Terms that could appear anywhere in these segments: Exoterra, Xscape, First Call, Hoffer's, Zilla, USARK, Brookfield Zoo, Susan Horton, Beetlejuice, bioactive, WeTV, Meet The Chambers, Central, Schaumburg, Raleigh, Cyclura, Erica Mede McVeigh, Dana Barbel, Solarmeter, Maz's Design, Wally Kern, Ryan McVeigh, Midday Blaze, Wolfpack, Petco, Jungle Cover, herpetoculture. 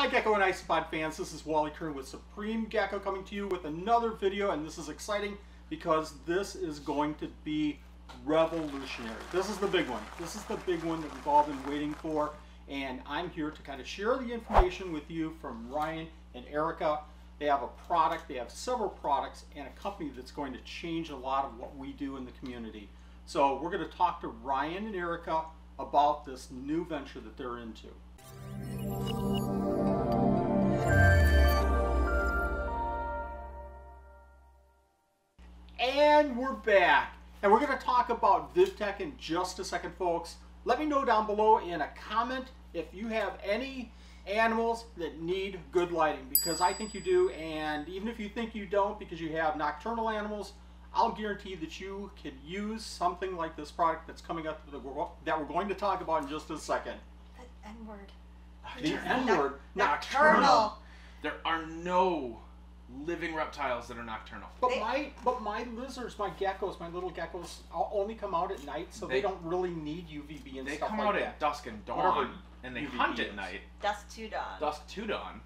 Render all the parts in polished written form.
Hi Gecko and iSpot fans, this is Wally Kern with Supreme Gecko coming to you with another video, and this is exciting because this is going to be revolutionary. This is the big one. This is the big one that we've all been waiting for, and I'm here to kind of share the information with you from Ryan and Erica. They have a product, they have several products, and a company that's going to change a lot of what we do in the community. So we're going to talk to Ryan and Erica about this new venture that they're into. And we're back, and we're going to talk about VivTech in just a second, folks. Let me know down below in a comment if you have any animals that need good lighting, because I think you do, and even if you think you don't because you have nocturnal animals, I'll guarantee that you could use something like this product that's coming up that we're going to talk about in just a second. The N-word. The N-word. Nocturnal. There are no living reptiles that are nocturnal. But my lizards, my geckos, my little geckos, only come out at night, so they don't really need UVB and stuff like that. They come out at dusk and dawn, whatever, and they hunt at night. Dusk to dawn. Dusk to dawn.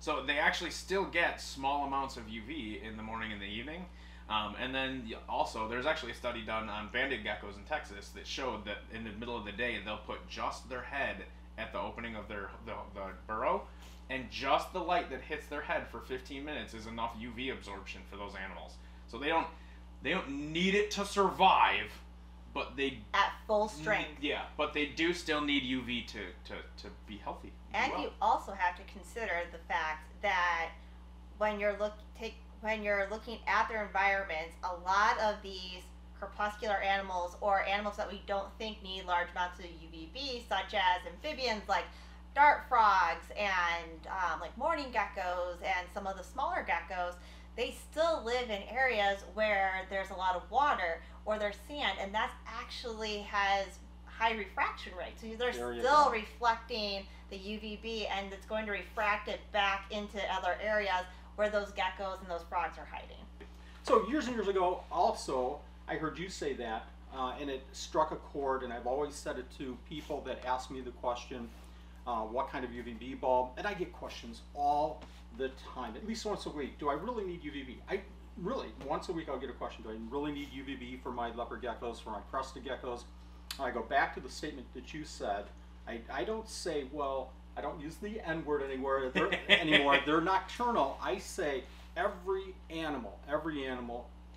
So they actually still get small amounts of UV in the morning and the evening. And then also, there's actually a study done on banded geckos in Texas that showed that in the middle of the day, they'll put just their head at the opening of the burrow, and just the light that hits their head for 15 minutes is enough UV absorption for those animals. So they don't need it to survive, but they at full strength. Yeah, but they do still need UV to be healthy. And well, you also have to consider the fact that when you're looking at their environments, a lot of these crepuscular animals, or animals that we don't think need large amounts of UVB, such as amphibians like dart frogs and like mourning geckos and some of the smaller geckos, they still live in areas where there's a lot of water or there's sand, and that actually has high refraction rates. So they're still reflecting the UVB, and it's going to refract it back into other areas where those geckos and those frogs are hiding. So years and years ago, also, I heard you say that, and it struck a chord, and I've always said it to people that ask me the question, what kind of UVB bulb? And I get questions all the time, at least once a week. Do I really need UVB? Once a week I'll get a question. Do I really need UVB for my leopard geckos, for my crested geckos? I go back to the statement that you said. I don't say, well, I don't use the N-word anymore. They're nocturnal. I say every animal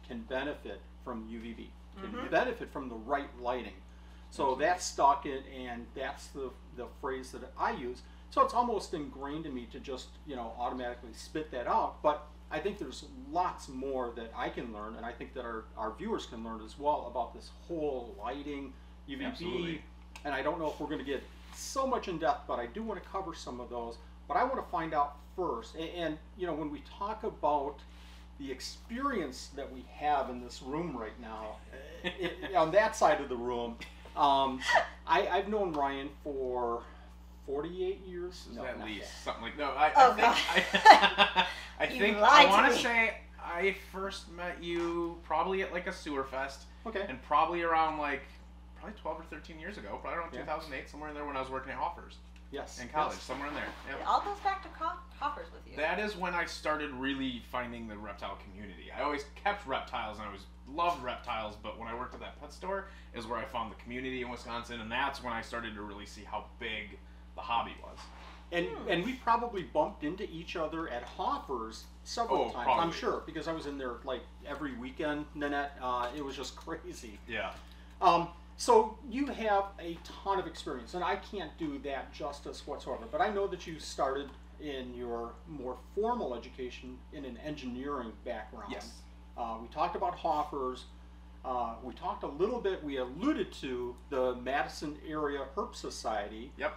can benefit from UVB, can benefit from the right lighting. So that's stuck in, and that's the phrase that I use. So it's almost ingrained in me to just, you know, automatically spit that out. But I think there's lots more that I can learn, and I think that our viewers can learn as well about this whole lighting, UVB. Absolutely. And I don't know if we're going to get so much in depth, but I do want to cover some of those. But I want to find out first, and you know, when we talk about the experience that we have in this room right now, on that side of the room, I've known Ryan for 48 years. No, at least that. Something like that. I want to say I first met you probably at like a sewer fest. Okay. And probably around like 12 or 13 years ago, probably around 2008, somewhere in there, when I was working at Hoffer's. Yes. In college, somewhere in there. Yep. It all goes back to Hoffer's with you. That is when I started really finding the reptile community. I always kept reptiles, and I always loved reptiles, but when I worked at that pet store is where I found the community in Wisconsin, and that's when I started to really see how big the hobby was. And we probably bumped into each other at Hoffer's several times, probably. I'm sure, because I was in there like every weekend, Nanette. It was just crazy. Yeah. So you have a ton of experience, and I can't do that justice whatsoever, but I know that you started in your more formal education in an engineering background. Yes. We talked about Hoffer's. We talked a little bit, we alluded to the Madison Area Herp Society. Yep.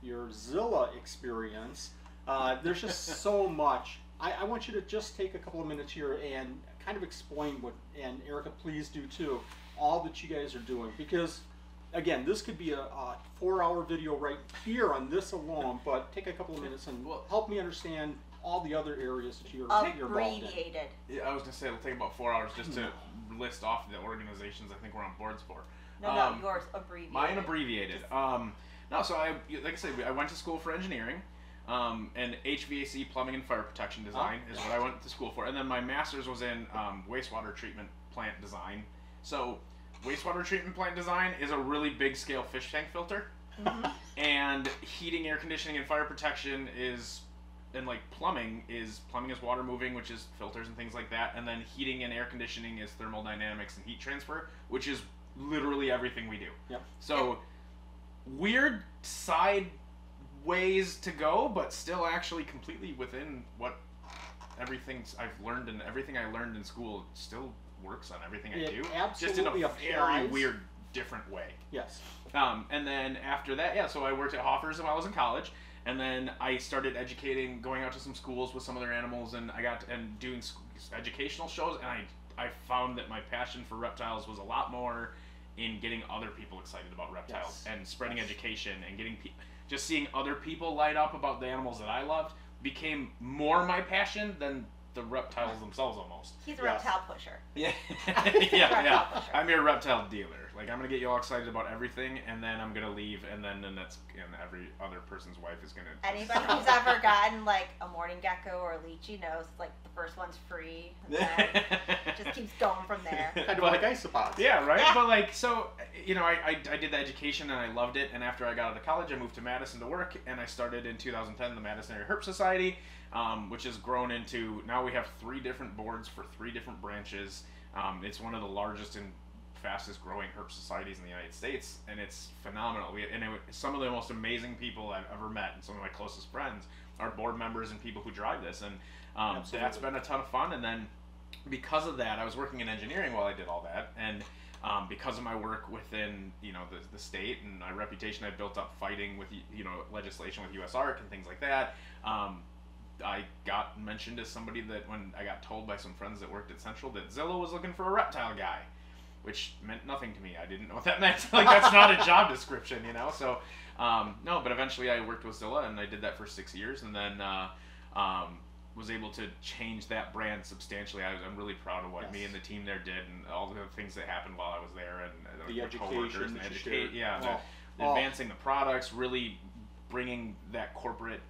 Your Zilla experience. There's just so much. I want you to just take a couple of minutes here and kind of explain what, and Erica, please do too, all that you guys are doing, because again, this could be a 4-hour video right here on this alone, but take a couple of minutes and help me understand all the other areas that you're involved in. Yeah, I was gonna say it'll take about 4 hours just to list off the organizations I think we're on boards for. No, not yours, abbreviated. Mine abbreviated. No, so like I said, I went to school for engineering. and HVAC, plumbing and fire protection design is what I went to school for. And then my master's was in wastewater treatment plant design. So wastewater treatment plant design is a really big scale fish tank filter. Mm-hmm. And heating, air conditioning, and fire protection is, and like plumbing is water moving, which is filters and things like that. And then heating and air conditioning is thermodynamics and heat transfer, which is literally everything we do. Yep. So weird side ways to go, but still actually completely within what everything I've learned, and everything I learned in school still works on everything I do. Absolutely. Just in a very weird, different way. Yes. And then after that, yeah, so I worked at Hoffer's while I was in college, and then I started educating, going out to some schools with some of their animals, and I got to, and doing educational shows, and I found that my passion for reptiles was a lot more in getting other people excited about reptiles. Yes. And spreading education and getting just seeing other people light up about the animals that I loved became more my passion than the reptiles themselves almost. He's a reptile pusher. Yeah. Pusher. I'm your reptile dealer. Like, I'm going to get you all excited about everything, and then I'm going to leave, and then that's, and every other person's wife is going to... Anybody who's ever gotten, like, a morning gecko or a lychee knows, like, the first one's free, and then it just keeps going from there. Kind of like isopods. Yeah, right? Yeah. But, like, so, you know, I did the education, and I loved it, and after I got out of college, I moved to Madison to work, and I started in 2010 the Madison Area Herp Society, which has grown into, now we have 3 different boards for 3 different branches. It's one of the largest and fastest growing herp societies in the United States, and it's phenomenal. Some of the most amazing people I've ever met, and some of my closest friends are board members and people who drive this, and that's been a ton of fun. And then because of that, I was working in engineering while I did all that, and because of my work within, you know, the state and my reputation I built up fighting with, you know, legislation with USARK and things like that, I got mentioned as somebody that, when I got told by some friends that worked at Central that Zilla was looking for a reptile guy, which meant nothing to me. I didn't know what that meant. Like, that's not a job description, you know? So, no, but eventually I worked with Zilla, and I did that for 6 years, and then was able to change that brand substantially. I'm really proud of what me and the team there did, and all the things that happened while I was there, and the coworkers, and advancing the products, really bringing that corporate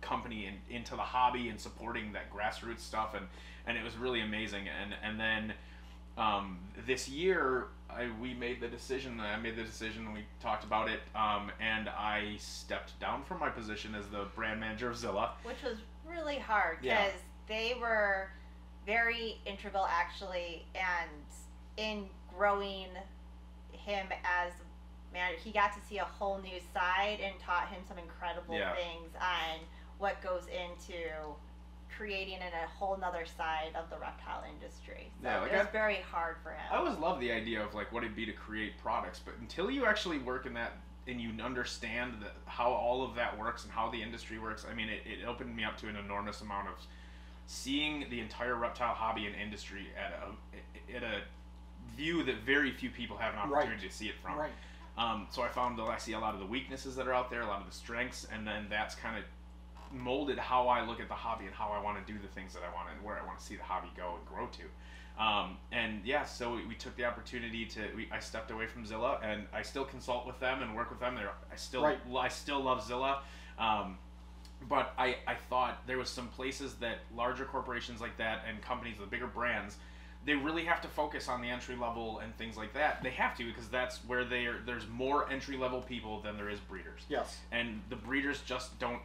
company into the hobby and supporting that grassroots stuff, and it was really amazing. And then this year we made the decision, we talked about it, and I stepped down from my position as the brand manager of Zilla, which was really hard because they were very integral actually, and in growing him as manager, he got to see a whole new side and taught him some incredible things on what goes into creating a whole nother side of the reptile industry. So it was very hard for him. I always love the idea of like what it'd be to create products, but until you actually work in that and you understand how all of that works and how the industry works, I mean, it opened me up to an enormous amount of seeing the entire reptile hobby and industry at a view that very few people have an opportunity to see it from. Right. So I found that I see a lot of the weaknesses that are out there, a lot of the strengths, and then that's kind of molded how I look at the hobby and how I want to do the things that I want and where I want to see the hobby go and grow to. And yeah, so we took the opportunity to, I stepped away from Zilla, and I still consult with them and work with them. I still love Zilla. But I thought there was some places that larger corporations like that and companies with bigger brands, they really have to focus on the entry level and things like that. They have to, because that's where there's more entry level people than there is breeders. Yes. And the breeders just don't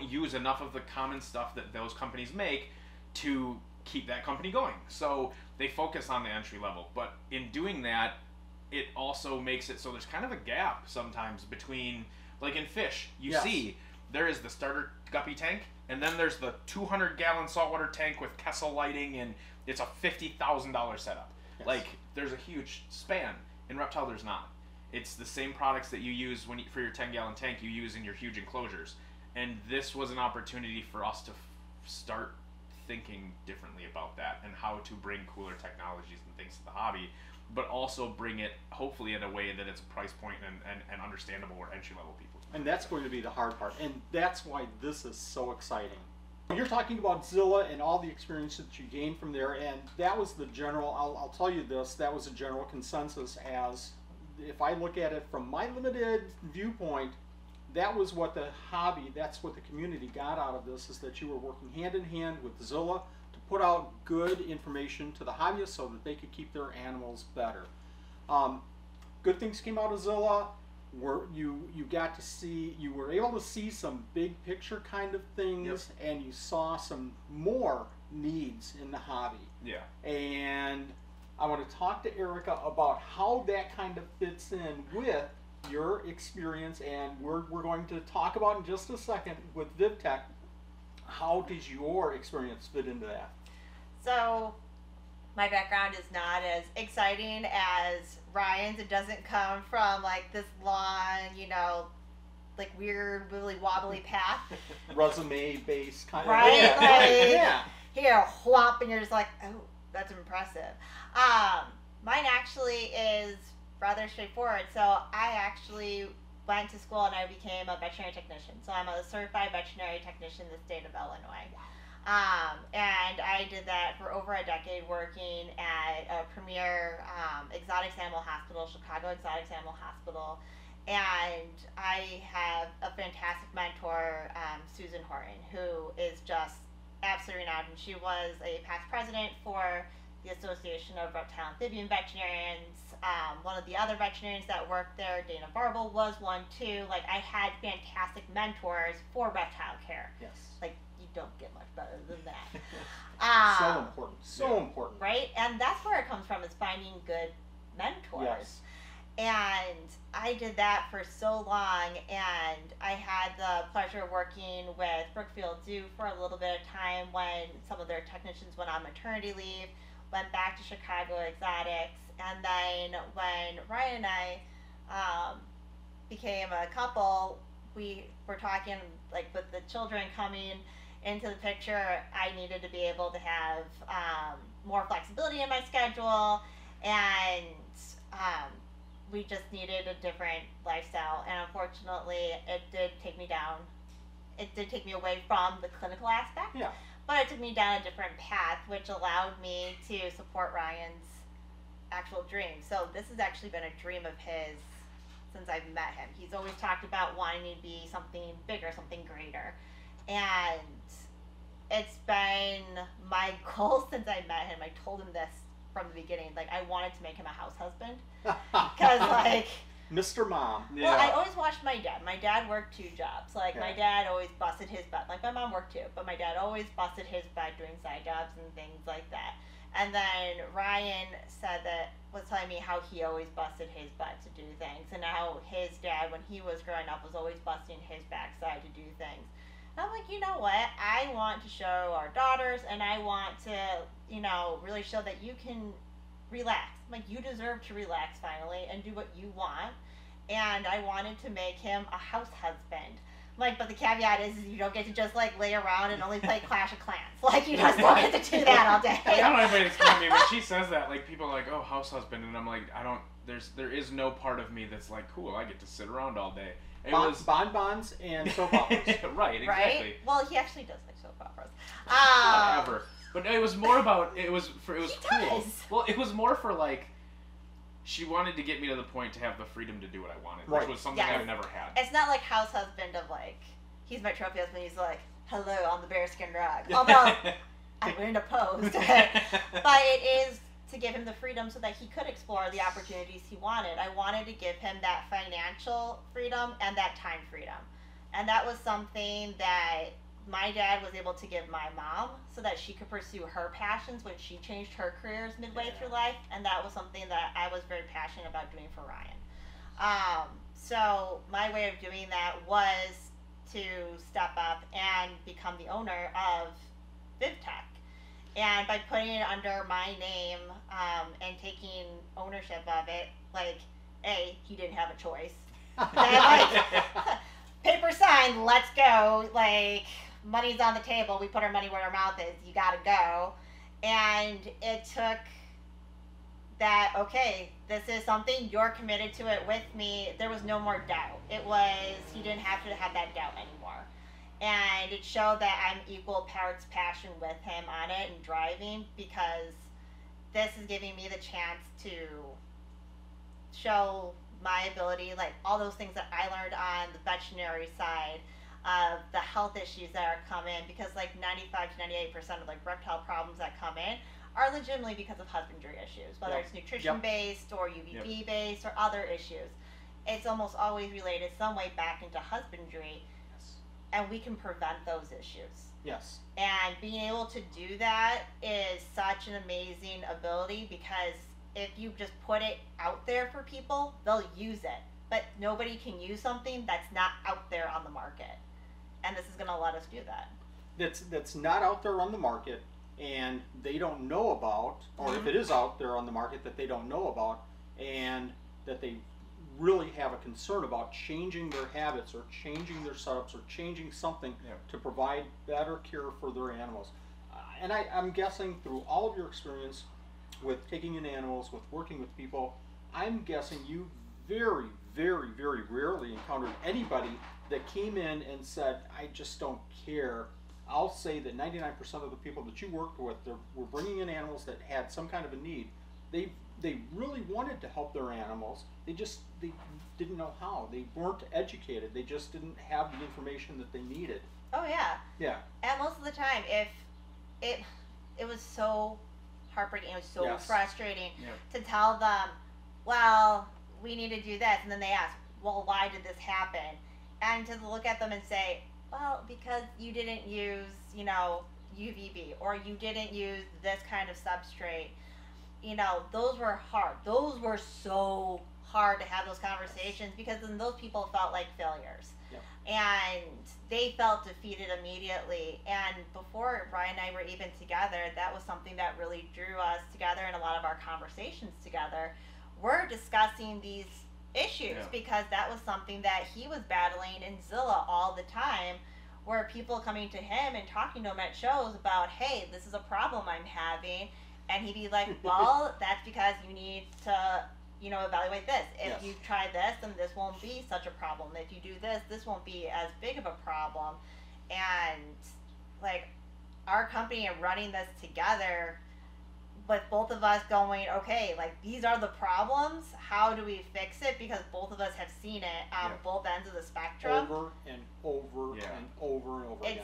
use enough of the common stuff that those companies make to keep that company going. So they focus on the entry level, but in doing that, it also makes it so there's kind of a gap sometimes between, like in fish, you see there is the starter guppy tank, and then there's the 200-gallon saltwater tank with Kessel lighting, and it's a $50,000 setup. Yes. Like, there's a huge span. In reptile, there's not. It's the same products that you use for your 10-gallon tank you use in your huge enclosures. And this was an opportunity for us to start thinking differently about that and how to bring cooler technologies and things to the hobby, but also bring it, hopefully, in a way that it's a price point and understandable where entry-level people. And that's going to be the hard part, and that's why this is so exciting. You're talking about Zilla and all the experience that you gained from there, and that was the general, I'll tell you this, that was a general consensus as, if I look at it from my limited viewpoint, that was what the hobby, that's what the community got out of this, is that you were working hand in hand with Zilla to put out good information to the hobbyists so that they could keep their animals better. Good things came out of Zilla. You were able to see some big picture kind of things, yep, and you saw some more needs in the hobby. Yeah. And I want to talk to Erica about how that kind of fits in with your experience, and we're going to talk about in just a second with VivTech. How did your experience fit into that? So my background is not as exciting as Ryan's. It doesn't come from like this long, you know, like weird, really wobbly path. Resume-based kind of. Right? Yeah. Like, yeah. You know, whomp, and you're just like, oh, that's impressive. Mine actually is rather straightforward. So I actually went to school and I became a veterinary technician. So I'm a certified veterinary technician in the state of Illinois. And I did that for over a decade, working at a premier exotics animal hospital, Chicago Exotic Animal Hospital. And I have a fantastic mentor, Susan Horton, who is just absolutely renowned. And she was a past president for the Association of Reptile Amphibian Veterinarians. One of the other veterinarians that worked there, Dana Barbel, was one too. Like, I had fantastic mentors for reptile care. Yes. Like, you don't get much better than that. So important. So important. Right? And that's where it comes from, is finding good mentors. Yes. And I did that for so long, and I had the pleasure of working with Brookfield Zoo for a little bit of time when some of their technicians went on maternity leave, went back to Chicago Exotics, and then when Ryan and I became a couple, we were talking, like, with the children coming into the picture, I needed to be able to have more flexibility in my schedule, and we just needed a different lifestyle. And unfortunately, it did take me down. It did take me away from the clinical aspect. Yeah. But it took me down a different path, which allowed me to support Ryan's actual dream. So this has actually been a dream of his since I've met him. He's always talked about wanting to be something bigger, something greater. And it's been my goal since I met him. I told him this from the beginning. Like, I wanted to make him a house husband. Because, like... Mr. Mom. Yeah. Well, I always watched my dad. My dad worked two jobs. Like, yeah, my dad always busted his butt. Like, my mom worked too, but my dad always busted his butt doing side jobs and things like that. And then Ryan said that, was telling me how he always busted his butt to do things, and how his dad, when he was growing up, was always busting his backside to do things. And I'm like, you know what? I want to show our daughters, and I want to, you know, really show that you can relax. Like, you deserve to relax finally and do what you want. And I wanted to make him a house husband. Like, but the caveat is you don't get to just, like, lay around and only play Clash of Clans. Like, you just don't get to do that all day. I don't know if it explains me. When she says that, like, people are like, oh, house husband. And I'm like, I don't, there is no part of me that's like, cool, I get to sit around all day. It was bonbons and soap operas. Right, exactly. Right? Well, he actually does like soap operas. Whatever. But it was more about, it was cool. Well, it was more for, like, she wanted to get me to the point to have the freedom to do what I wanted, right, which was something, yeah, I've never had. It's not like house husband of, like, he's my trophy husband, he's like, hello, I'm the bearskin rug. Although, I wouldn't oppose. But it is to give him the freedom so that he could explore the opportunities he wanted. I wanted to give him that financial freedom and that time freedom. And that was something that my dad was able to give my mom so that she could pursue her passions when she changed her careers midway, yeah, through life. And that was something that I was very passionate about doing for Ryan. So my way of doing that was to step up and become the owner of VivTech. And by putting it under my name and taking ownership of it, like, A, he didn't have a choice. Like, paper signed, let's go. Like, money's on the table. We put our money where our mouth is. You gotta go. And it took that, okay, this is something. You're committed to it with me. There was no more doubt. It was, he didn't have to have that doubt anymore. And it showed that I'm equal parts passion with him on it and driving, because this is giving me the chance to show my ability, like all those things that I learned on the veterinary side of the health issues that are coming, because like 95 to 98% of like reptile problems that come in are legitimately because of husbandry issues, whether it's nutrition based or UVB based or other issues. It's almost always related some way back into husbandry, and we can prevent those issues. Yes. And being able to do that is such an amazing ability, because if you just put it out there for people, they'll use it. But nobody can use something that's not out there on the market. And this is going to let us do that. That's not out there on the market, and they don't know about, or if it is out there on the market that they don't know about, and that they really have a concern about changing their habits or changing their setups or changing something to provide better care for their animals. And I'm guessing through all of your experience with taking in animals, with working with people, I'm guessing you very, very, very rarely encountered anybody that came in and said, I just don't care. I'll say that 99% of the people that you worked with were bringing in animals that had some kind of a need. They really wanted to help their animals. They didn't know how. They weren't educated. They just didn't have the information that they needed. Oh yeah. Yeah. And most of the time, if it was so heartbreaking, it was so frustrating to tell them, well, we need to do this, and then they ask, well, why did this happen? And to look at them and say, well, because you didn't use, you know, UVB, or you didn't use this kind of substrate. You know, those were hard. Those were so hard to have those conversations, because then those people felt like failures. Yep. And they felt defeated immediately. And before Brian and I were even together, that was something that really drew us together in a lot of our conversations together. We're discussing these issues because that was something that he was battling in Zilla all the time, where people coming to him and talking to him at shows about, hey, this is a problem I'm having. And he'd be like, well, that's because you need to, you know, evaluate this. If you try this, then this won't be such a problem. If you do this, this won't be as big of a problem. And, like, our company and running this together, with both of us going, okay, like, these are the problems. How do we fix it? Because both of us have seen it on both ends of the spectrum. Over and over and over and over again.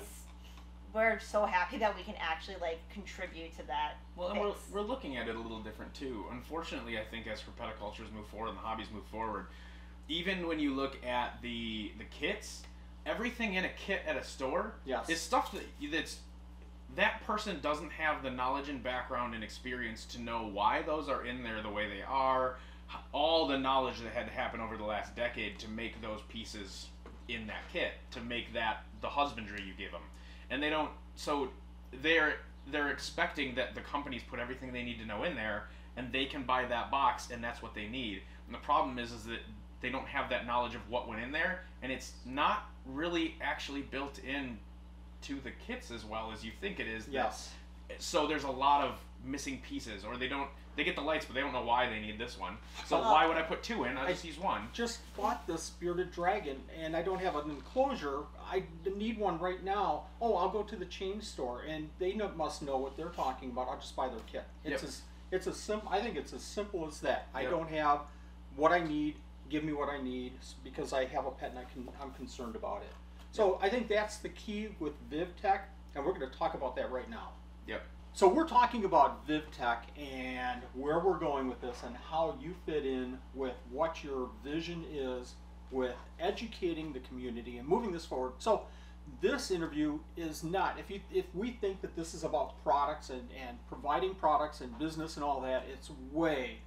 We're so happy that we can actually, like, contribute to that. Well, and we're looking at it a little different, too. Unfortunately, I think as herpetocultures move forward and the hobbies move forward, even when you look at the kits, everything in a kit at a store is stuff that person doesn't have the knowledge and background and experience to know why those are in there the way they are, all the knowledge that had to happen over the last decade to make those pieces in that kit, to make that the husbandry you give them. And they don't, so they're expecting that the companies put everything they need to know in there, and they can buy that box, and that's what they need. And the problem is that they don't have that knowledge of what went in there, and it's not really actually built in to the kits as well as you think it is. Yes. So there's a lot of missing pieces, or they get the lights, but they don't know why they need this one. So why would I put two in? I'll just use one. Just bought this bearded dragon, and I don't have an enclosure. I need one right now. Oh, I'll go to the chain store, and they must know what they're talking about. I'll just buy their kit. It's as simple. I think it's as simple as that. I don't have what I need. Give me what I need, because I have a pet and I'm concerned about it. So I think that's the key with VivTech, and we're going to talk about that right now. Yep. So we're talking about VivTech and where we're going with this and how you fit in with what your vision is with educating the community and moving this forward. So this interview is not, if we think that this is about products and providing products and business and all that, it's way,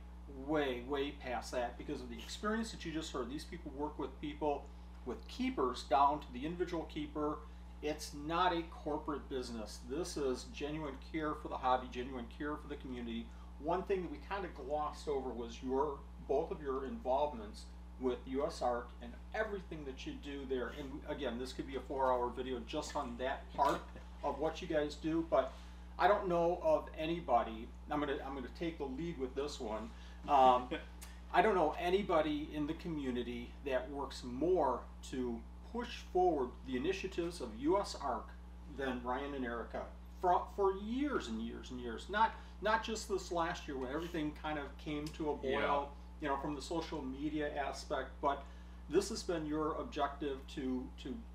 way, way past that, because of the experience that you just heard. These people work with people, with keepers down to the individual keeper. It's not a corporate business. This is genuine care for the hobby, genuine care for the community. One thing that we kind of glossed over was both of your involvements with USARK and everything that you do there. And again, this could be a 4-hour video just on that part of what you guys do, but I don't know of anybody, I'm gonna take the lead with this one. I don't know anybody in the community that works more to push forward the initiatives of USARK than Ryan and Erica for years and years and years. Not just this last year when everything kind of came to a boil you know, from the social media aspect, but this has been your objective to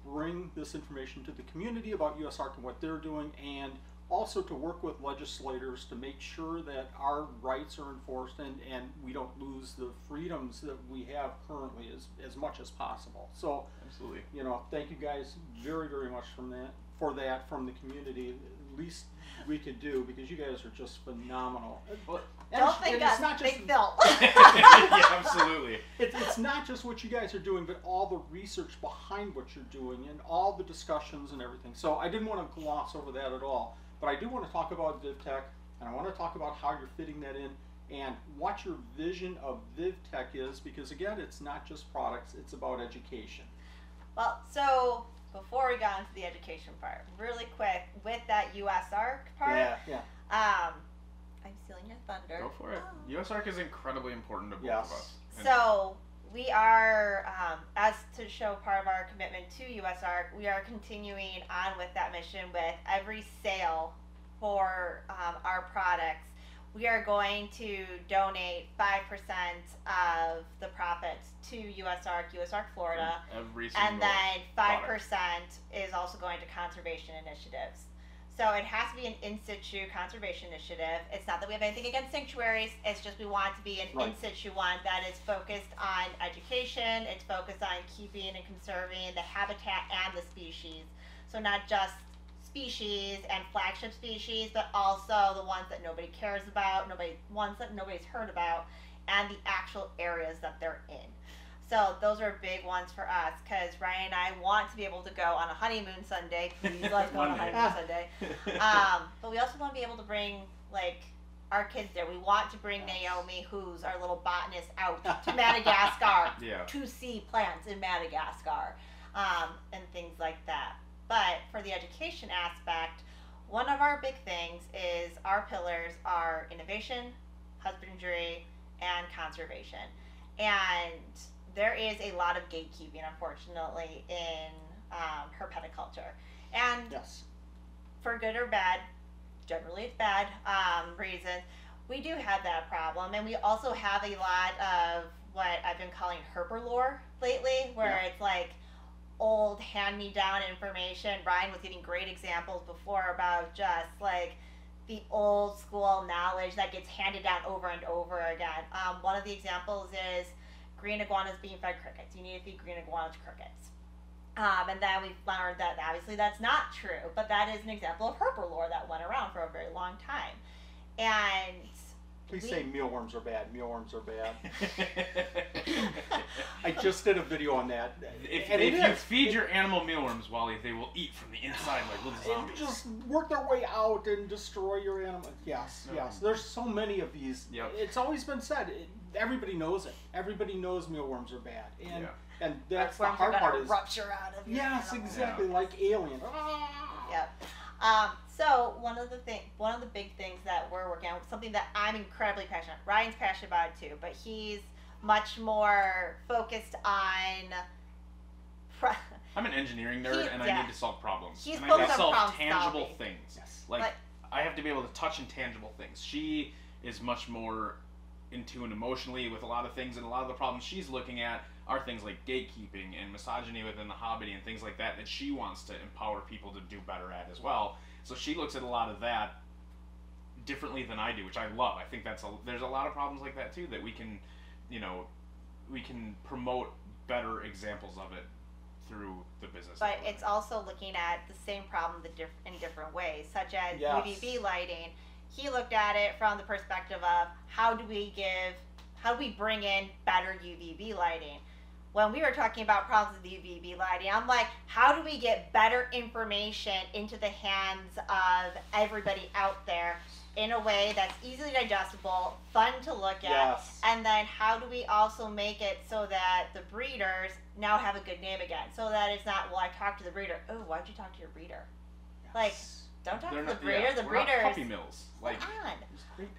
bring this information to the community about USARK and what they're doing, and also to work with legislators to make sure that our rights are enforced and we don't lose the freedoms that we have currently as much as possible. So, absolutely, you know, thank you guys very, very much for that from the community. Least we could do, because you guys are just phenomenal. Well, don't think us, big Phil. Yeah, absolutely. It's not just what you guys are doing, but all the research behind what you're doing and all the discussions and everything. So I didn't want to gloss over that at all, but I do want to talk about VivTech, and I want to talk about how you're fitting that in and what your vision of VivTech is, because again, it's not just products, it's about education. Well, so before we got into the education part, really quick, with that USARK part, I'm stealing your thunder. Go for it. Oh. USARK is incredibly important to both of us. So we are, as to show part of our commitment to USARK, we are continuing on with that mission with every sale for our products. We are going to donate 5% of the profits to USARK Florida. Every single and then 5% is also going to conservation initiatives. So it has to be an in-situ conservation initiative. It's not that we have anything against sanctuaries. It's just we want it to be an in-situ one that is focused on education. It's focused on keeping and conserving the habitat and the species. So not just species and flagship species, but also the ones that nobody cares about, ones that nobody's heard about, and the actual areas that they're in. So those are big ones for us, because Ryan and I want to be able to go on a honeymoon Sunday. Please let's go on a honeymoon Sunday. But we also want to be able to bring, like, our kids there. We want to bring Naomi, who's our little botanist, out to Madagascar to see plants in Madagascar and things like that. But for the education aspect, one of our big things is our pillars are innovation, husbandry, and conservation. And there is a lot of gatekeeping, unfortunately, in herpeticulture. And for good or bad, generally it's bad reasons, we do have that problem. And we also have a lot of what I've been calling herperlore lately, where it's like old hand-me-down information. Ryan was giving great examples before about just like the old school knowledge that gets handed down over and over again. One of the examples is green iguanas being fed crickets. You need to feed green iguanas crickets. And then we learned that obviously that's not true, but that is an example of herpelore that went around for a very long time. And please say mealworms are bad. Mealworms are bad. I just did a video on that. If you feed your animal mealworms, Wally, they will eat from the inside like little zombies. They just work their way out and destroy your animal. Yes. There's so many of these. It's always been said. Everybody knows it. Everybody knows mealworms are bad. And that's the hard part is rupture out of your animal. Exactly. Like aliens. So one of the big things that we're working on, something that I'm incredibly passionate, Ryan's passionate about it too, but he's much more focused on. I'm an engineering nerd, and I need to solve problems. He's and I need to solve tangible things. Like I have to be able to touch intangible things. She is much more in tune emotionally with a lot of things, and a lot of the problems she's looking at are things like gatekeeping and misogyny within the hobby and things like that that she wants to empower people to do better at as well. So she looks at a lot of that differently than I do, which I love. I think that's there's a lot of problems like that too that we can, you know, we can promote better examples of it through the business. But it's also looking at the same problem in different ways, such as UVB lighting. He looked at it from the perspective of how do we bring in better UVB lighting. When we were talking about problems with UVB lighting, I'm like, how do we get better information into the hands of everybody out there in a way that's easily digestible, fun to look at, and then how do we also make it so that the breeders now have a good name again, so that it's not, well, I talked to the breeder. Oh, why'd you talk to your breeder? Like, don't talk to the breeder. The breeder's puppy mills. Like,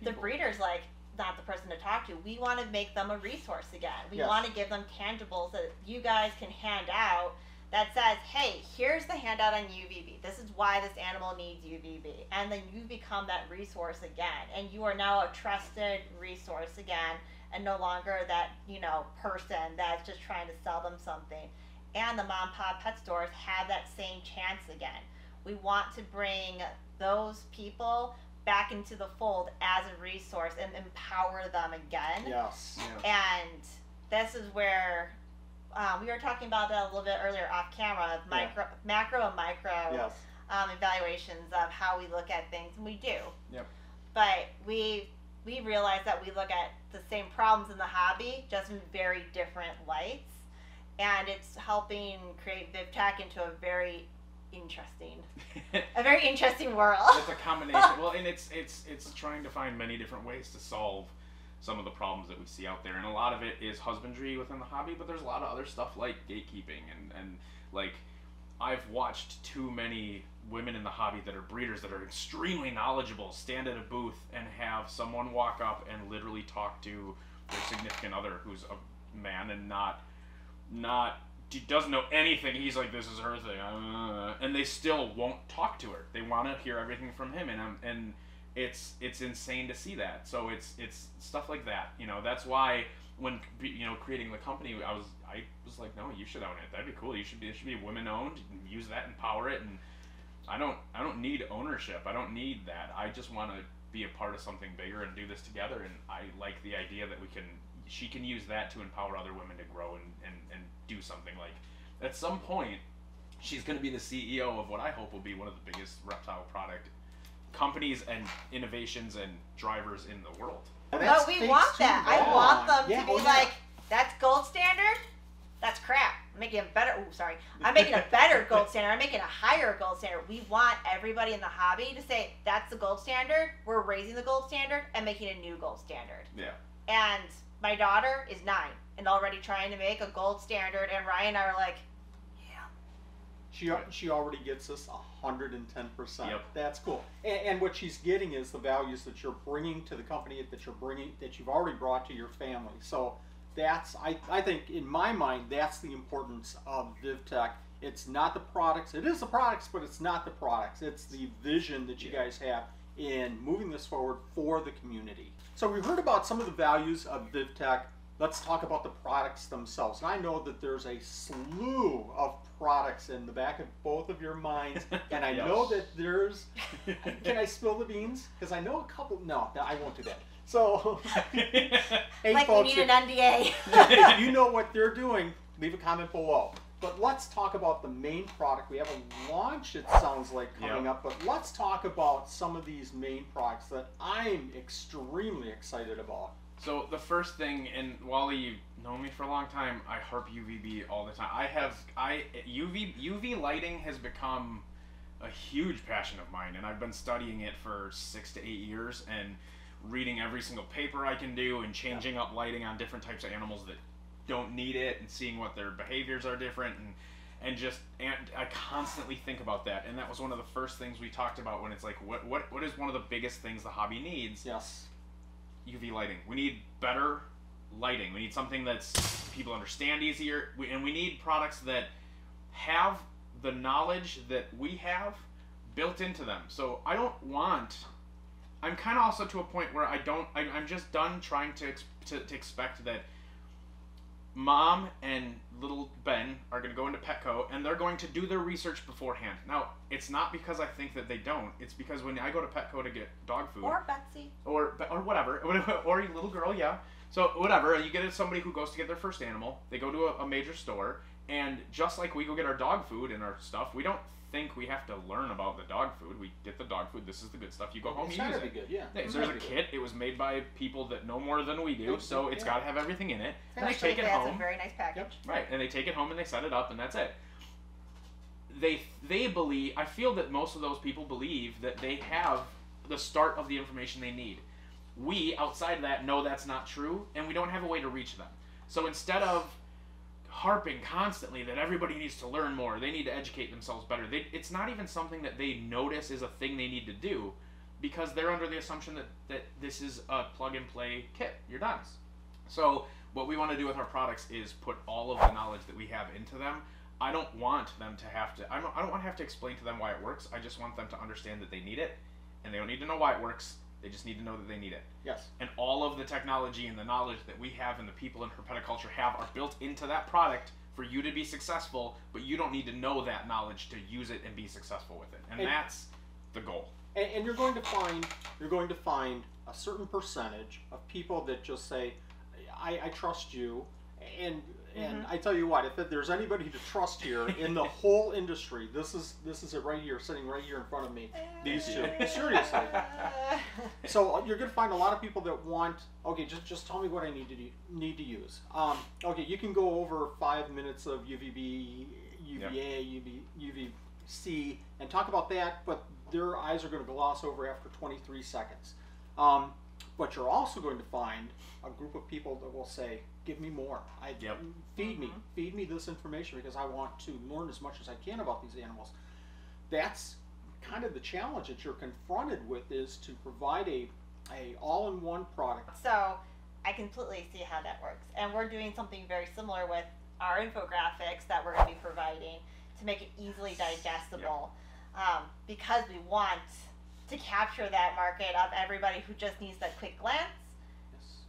the breeder's like, not the person to talk to. We want to make them a resource again. We want to give them tangibles that you guys can hand out that says, hey, here's the handout on UVB. This is why this animal needs UVB. And then you become that resource again. And you are now a trusted resource again and no longer that, you know, person that's just trying to sell them something. And the mom and pop pet stores have that same chance again. We want to bring those people back into the fold as a resource and empower them again. Yes. Yeah. And this is where we were talking about that a little bit earlier off camera, of macro and micro evaluations of how we look at things, and we do. Yep. But we realize that we look at the same problems in the hobby, just in very different lights, and it's helping create VivTech into a very interesting, world. It's a combination. Well, and it's trying to find many different ways to solve some of the problems that we see out there, and a lot of it is husbandry within the hobby, but there's a lot of other stuff like gatekeeping and like, I've watched too many women in the hobby that are breeders that are extremely knowledgeable stand at a booth and have someone walk up and literally talk to their significant other who's a man and not doesn't know anything. He's like, this is her thing, and they still won't talk to her. They want to hear everything from him, and it's insane to see that. So it's stuff like that, you know. That's why when, you know, creating the company, I was like, no, you should own it. That'd be cool. It should be women owned. Use that, empower it, and I don't need ownership. I don't need that. I just want to be a part of something bigger and do this together. And I like the idea that she can use that to empower other women to grow and do something. Like, at some point, she's going to be the CEO of what I hope will be one of the biggest reptile product companies and innovations and drivers in the world. But we want that. I want them to be like, that's gold standard, that's crap. I'm making a better, I'm making a better gold standard. I'm making a higher gold standard. We want everybody in the hobby to say, that's the gold standard. We're raising the gold standard and making a new gold standard. Yeah. And my daughter is 9 and already trying to make a gold standard. And Ryan and I are like, yeah. She already gets us 110%. Yep. That's cool. And what she's getting is the values that you're bringing to the company, that you've already brought to your family. So that's, I think, in my mind, that's the importance of VivTech. It's not the products. It is the products, but it's not the products. It's the vision that you guys have in moving this forward for the community. So we've heard about some of the values of VivTech. Let's talk about the products themselves. And I know that there's a slew of products in the back of both of your minds. And I know that there's, can I spill the beans? Because I know a couple, no, I won't do that. So, hey, like, folks, we need an NDA. If you know what they're doing, leave a comment below. But let's talk about the main product. We have a launch, it sounds like, coming up, but let's talk about some of these main products that I'm extremely excited about. So the first thing, and Wally, you've known me for a long time, I harp UVB all the time. UV lighting has become a huge passion of mine, and I've been studying it for 6 to 8 years and reading every single paper I can do and changing up lighting on different types of animals that don't need it and seeing what their behaviors are different and I constantly think about that. And that was one of the first things we talked about when it's like, what is one of the biggest things the hobby needs? Yes. UV lighting. We need better lighting. We need something that's people understand easier. We need products that have the knowledge that we have built into them. So I don't want, I'm kind of also to a point where I'm just done trying to expect that Mom and little Ben are going to go into Petco and they're going to do their research beforehand. Now, it's not because I think that they don't. It's because when I go to Petco to get dog food. Or Betsy. Or whatever. Or a little girl, yeah. So whatever. You get somebody who goes to get their first animal. They go to a major store. And just like we go get our dog food and our stuff, we don't think we have to learn about the dog food. We get the dog food. This is the good stuff. You go home, you use it. Good, yeah. There's a kit. It was made by people that know more than we do, so it's got to have everything in it. And they take it home. A very nice package. Yep. Right, and they take it home and they set it up, and that's it. They believe. I feel that most of those people believe that they have the start of the information they need. We outside that know that's not true, and we don't have a way to reach them. So instead of harping constantly that everybody needs to learn more, they need to educate themselves better, it's not even something that they notice is a thing they need to do, because they're under the assumption that this is a plug-and-play kit. You're done. So what we want to do with our products is put all of the knowledge that we have into them. I don't want them to have to, I don't want to have to explain to them why it works. I just want them to understand that they need it, and they don't need to know why it works. They just need to know that they need it. Yes. And all of the technology and the knowledge that we have and the people in herpetoculture have are built into that product for you to be successful, but you don't need to know that knowledge to use it and be successful with it. And that's the goal. And you're going to find a certain percentage of people that just say, I trust you. And I tell you what, if there's anybody to trust here in the whole industry, this is it right here, sitting right here in front of me. These two, seriously. So you're going to find a lot of people that want, okay, just tell me what I need to use. Okay, you can go over 5 minutes of UVB, UVA, UV, UVC, and talk about that, but their eyes are going to gloss over after 23 seconds. But you're also going to find a group of people that will say, give me more. Feed me this information because I want to learn as much as I can about these animals. That's kind of the challenge that you're confronted with, is to provide a all-in-one product. So I completely see how that works. And we're doing something very similar with our infographics that we're going to be providing to make it easily digestible, because we want to capture that market of everybody who just needs that quick glance,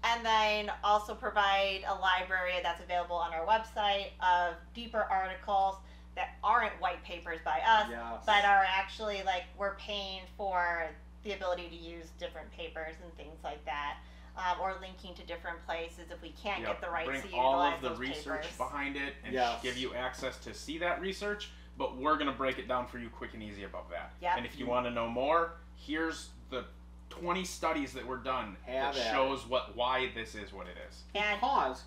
and then also provide a library that's available on our website of deeper articles that aren't white papers by us, but are actually, like, we're paying for the ability to use different papers and things like that, or linking to different places if we can't get the rights to utilize those papers. Bring all of the research behind it and give you access to see that research, but we're going to break it down for you quick and easy above that. And if you want to know more, here's the 20 studies that were done that shows why this is what it is.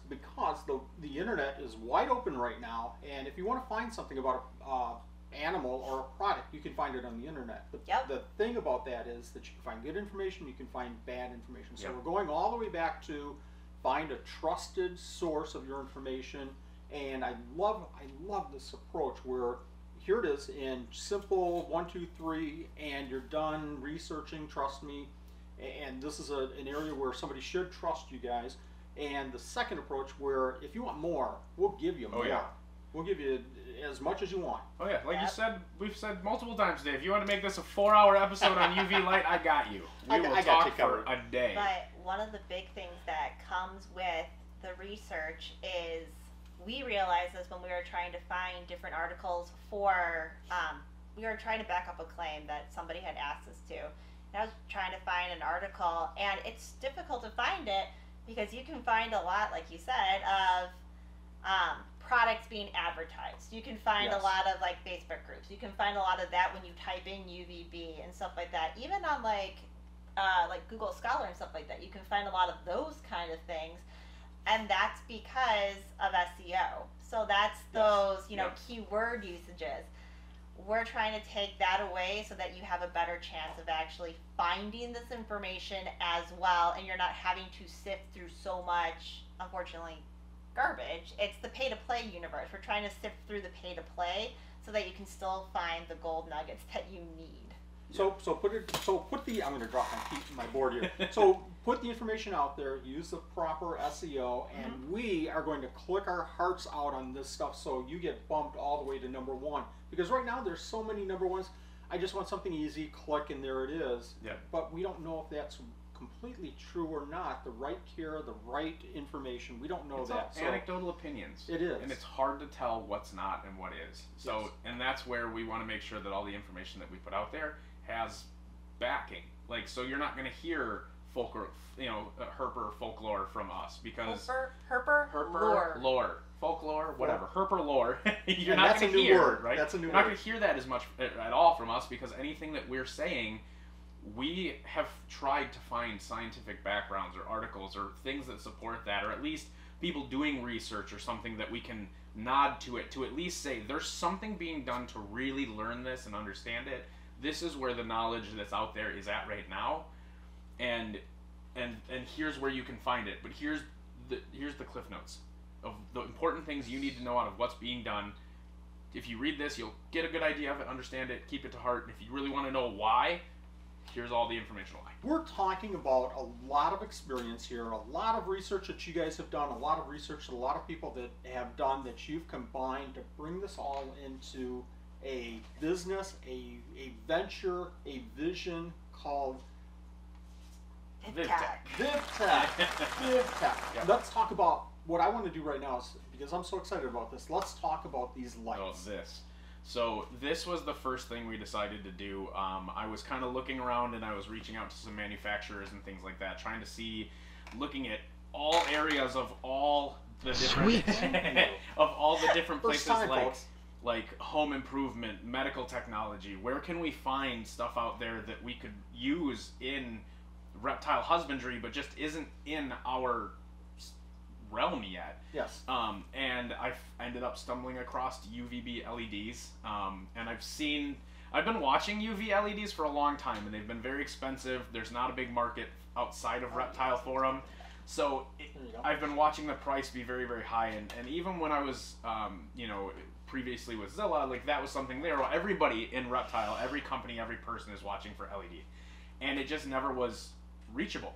Because the internet is wide open right now, and if you want to find something about an animal or a product, you can find it on the internet. The thing about that is that you can find good information, you can find bad information. So we're going all the way back to find a trusted source of your information, and I love this approach where here it is in simple 1, 2, 3, and you're done researching. Trust me, and this is an area where somebody should trust you guys. And the second approach, where if you want more, we'll give you more. We'll give you as much as you want. Like you said, we've said multiple times today, if you want to make this a 4-hour episode on UV light, I got you. I will talk for a day. But one of the big things that comes with the research is, we realized this when we were trying to find different articles for, we were trying to back up a claim that somebody had asked us to. And I was trying to find an article, and it's difficult to find it because you can find a lot, like you said, of products being advertised. You can find a lot of, like, Facebook groups. You can find a lot of that when you type in UVB and stuff like that. Even on, like Google Scholar and stuff like that, you can find a lot of those kind of things. And that's because of SEO. So that's those, keyword usages. We're trying to take that away so that you have a better chance of actually finding this information as well, and you're not having to sift through so much, unfortunately, garbage. It's the pay-to-play universe. We're trying to sift through the pay-to-play so that you can still find the gold nuggets that you need. So I'm going to drop my board here. So put the information out there, use the proper SEO, and we are going to click our hearts out on this stuff so you get bumped all the way to number one. Because right now there's so many number ones. I just want something easy, click, and there it is. But we don't know if that's completely true or not. The right care, the right information, we don't know that. So anecdotal opinions. It is. And it's hard to tell what's not and what is. So, and that's where we want to make sure that all the information that we put out there has backing, like, so you're not going to hear herper folklore from us, because herper lore. You're not going to hear word, right? That's a new word. You're not going to hear that as much at all from us, because anything that we're saying, we have tried to find scientific backgrounds or articles or things that support that, or at least people doing research or something that we can nod to it to at least say there's something being done to really learn this and understand it. This is where the knowledge that's out there is at right now, and here's where you can find it. But here's the cliff notes of the important things you need to know out of what's being done. If you read this, you'll get a good idea of it, understand it, keep it to heart. And if you really want to know why, here's all the information why. We're talking about a lot of experience here, a lot of research that you guys have done, a lot of research that a lot of people that have done that you've combined to bring this all into a business, a venture, a vision called VivTech. Yeah. Let's talk about what I want to do right now, is because I'm so excited about this. Let's talk about these lights. Oh, this. So this was the first thing we decided to do. I was kind of looking around and I was reaching out to some manufacturers and things like that, trying to see, looking at all areas of all the different of all the different places like home improvement, medical technology. Where can we find stuff out there that we could use in reptile husbandry, but just isn't in our realm yet? Yes. And I ended up stumbling across UVB LEDs. And I've been watching UV LEDs for a long time, and they've been very expensive. There's not a big market outside of reptile for them. So I've been watching the price be very, very high. And even when I was, you know, previously with Zilla, like that was something there. Well, everybody in reptile, every company, every person is watching for LED. And it just never was reachable.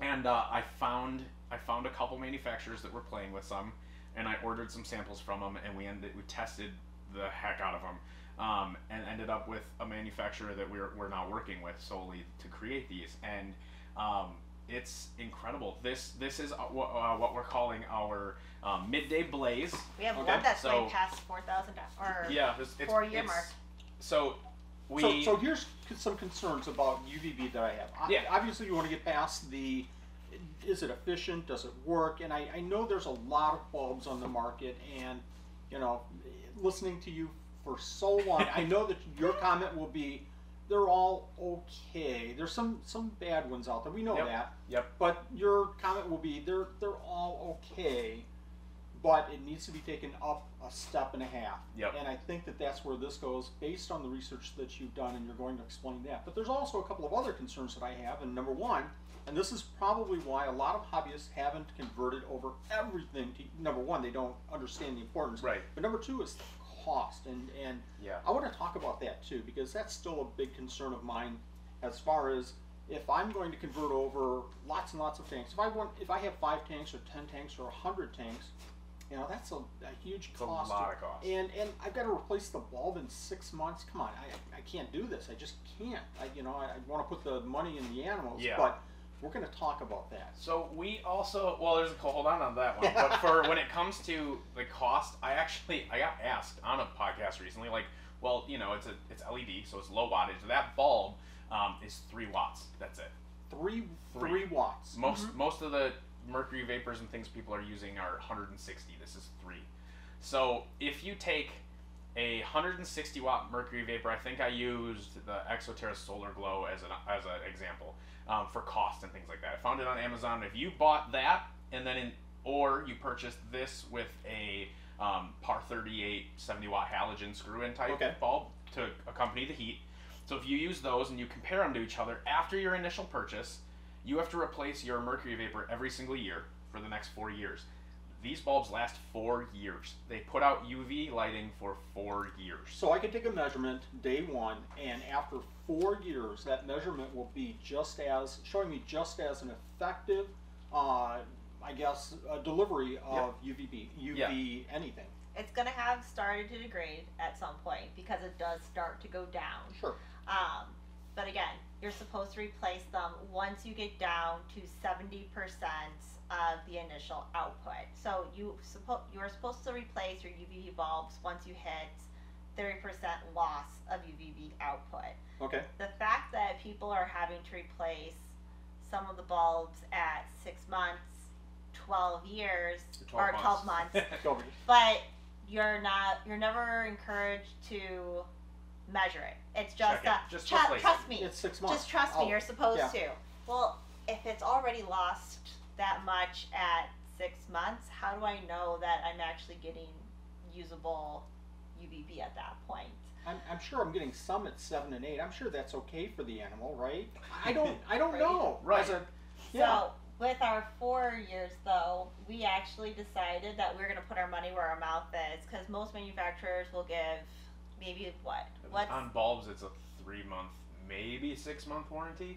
And I found a couple manufacturers that were playing with some, and I ordered some samples from them, and we tested the heck out of them, and ended up with a manufacturer that we're now working with solely to create these. And it's incredible. This is what we're calling our Midday Blaze. We have one that's going past 4,000 or yeah, 4-year mark. So here's some concerns about UVB that I have. Yeah. Obviously, you want to get past the, is it efficient? Does it work? And I know there's a lot of bulbs on the market, and, you know, listening to you for so long, I know that your comment will be, they're all okay. There's some bad ones out there. We know that. Yep. But your comment will be, they're all okay, but it needs to be taken up a step and a half. Yep. And I think that that's where this goes based on the research that you've done, and you're going to explain that. But there's also a couple of other concerns that I have. And number one, and this is probably why a lot of hobbyists haven't converted over everything to, number one, they don't understand the importance. Right. But number two is the cost. And yeah. I want to talk about that too, because that's still a big concern of mine as far as if I'm going to convert over lots and lots of tanks. If I have 5 tanks or 10 tanks or 100 tanks, you know, that's a huge cost. It's a lot of cost. And I've got to replace the bulb in 6 months. Come on, I can't do this. I just can't. I want to put the money in the animals. Yeah. But we're going to talk about that. So we also, well, there's a hold on that one. But for when it comes to the cost, I got asked on a podcast recently, like, well, you know, it's LED, so it's low wattage. That bulb is 3 watts. That's it. Three watts. Most of the mercury vapors and things people are using are 160. This is 3. So if you take a 160 watt mercury vapor, I think I used the Exoterra Solar Glow as an example for cost and things like that. I found it on Amazon. If you bought that and then or you purchased this with a Par 38 70 watt halogen screw in type bulb to accompany the heat. So if you use those and you compare them to each other after your initial purchase, you have to replace your mercury vapor every single year for the next 4 years. These bulbs last 4 years. They put out UV lighting for 4 years. So I can take a measurement day one, and after 4 years, that measurement will be showing me just as an effective, I guess, delivery of UVB anything. It's going to have started to degrade at some point because it does start to go down. Sure. But again, you're supposed to replace them once you get down to 70% of the initial output. So you're supposed to replace your UVB bulbs once you hit 30% loss of UVB output. Okay. The fact that people are having to replace some of the bulbs at 6 months, 12 years, or 12 months, but you're never encouraged to measure it. It's just trust me. It's 6 months. Just trust me. You're supposed to. Well, if it's already lost that much at 6 months, how do I know that I'm actually getting usable UVB at that point? I'm sure I'm getting some at 7 and 8. I'm sure that's okay for the animal, right? I don't right? know. Right. So with our 4 years, though, we actually decided that we're going to put our money where our mouth is, because most manufacturers will give. Maybe on bulbs it's a 3-month, maybe 6-month warranty,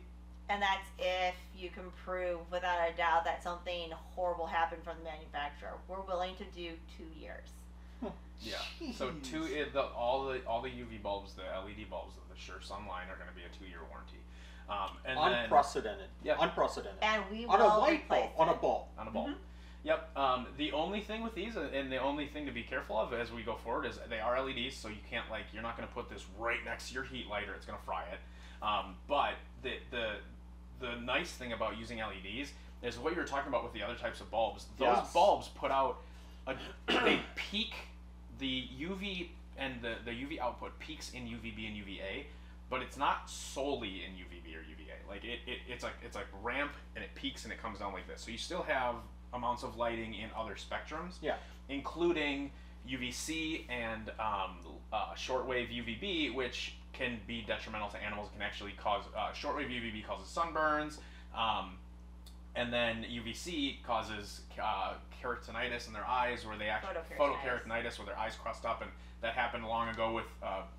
and that's if you can prove without a doubt that something horrible happened from the manufacturer. We're willing to do 2 years. Yeah. Jeez. So all the UV bulbs, the LED bulbs of the SureSun line are going to be a 2-year warranty. And unprecedented. Then, yeah, unprecedented. And we will on a light bulb, on a ball. On a ball. Mm-hmm. Yep. The only thing with these, and the only thing to be careful of as we go forward, is they are LEDs, so you can't, like, you're not going to put this right next to your heat lighter. It's going to fry it. But the nice thing about using LEDs is what you were talking about with the other types of bulbs. Those yes. bulbs put out, they peak the UV, and the UV output peaks in UVB and UVA, but it's not solely in UVB or UVA. Like it's like ramp, and it peaks and it comes down like this. So you still have amounts of lighting in other spectrums, yeah, including UVC and shortwave UVB, which can be detrimental to animals. It can actually cause shortwave UVB causes sunburns, and then UVC causes keratinitis in their eyes, where they actually photokeratinitis, where their eyes crust up, and that happened long ago with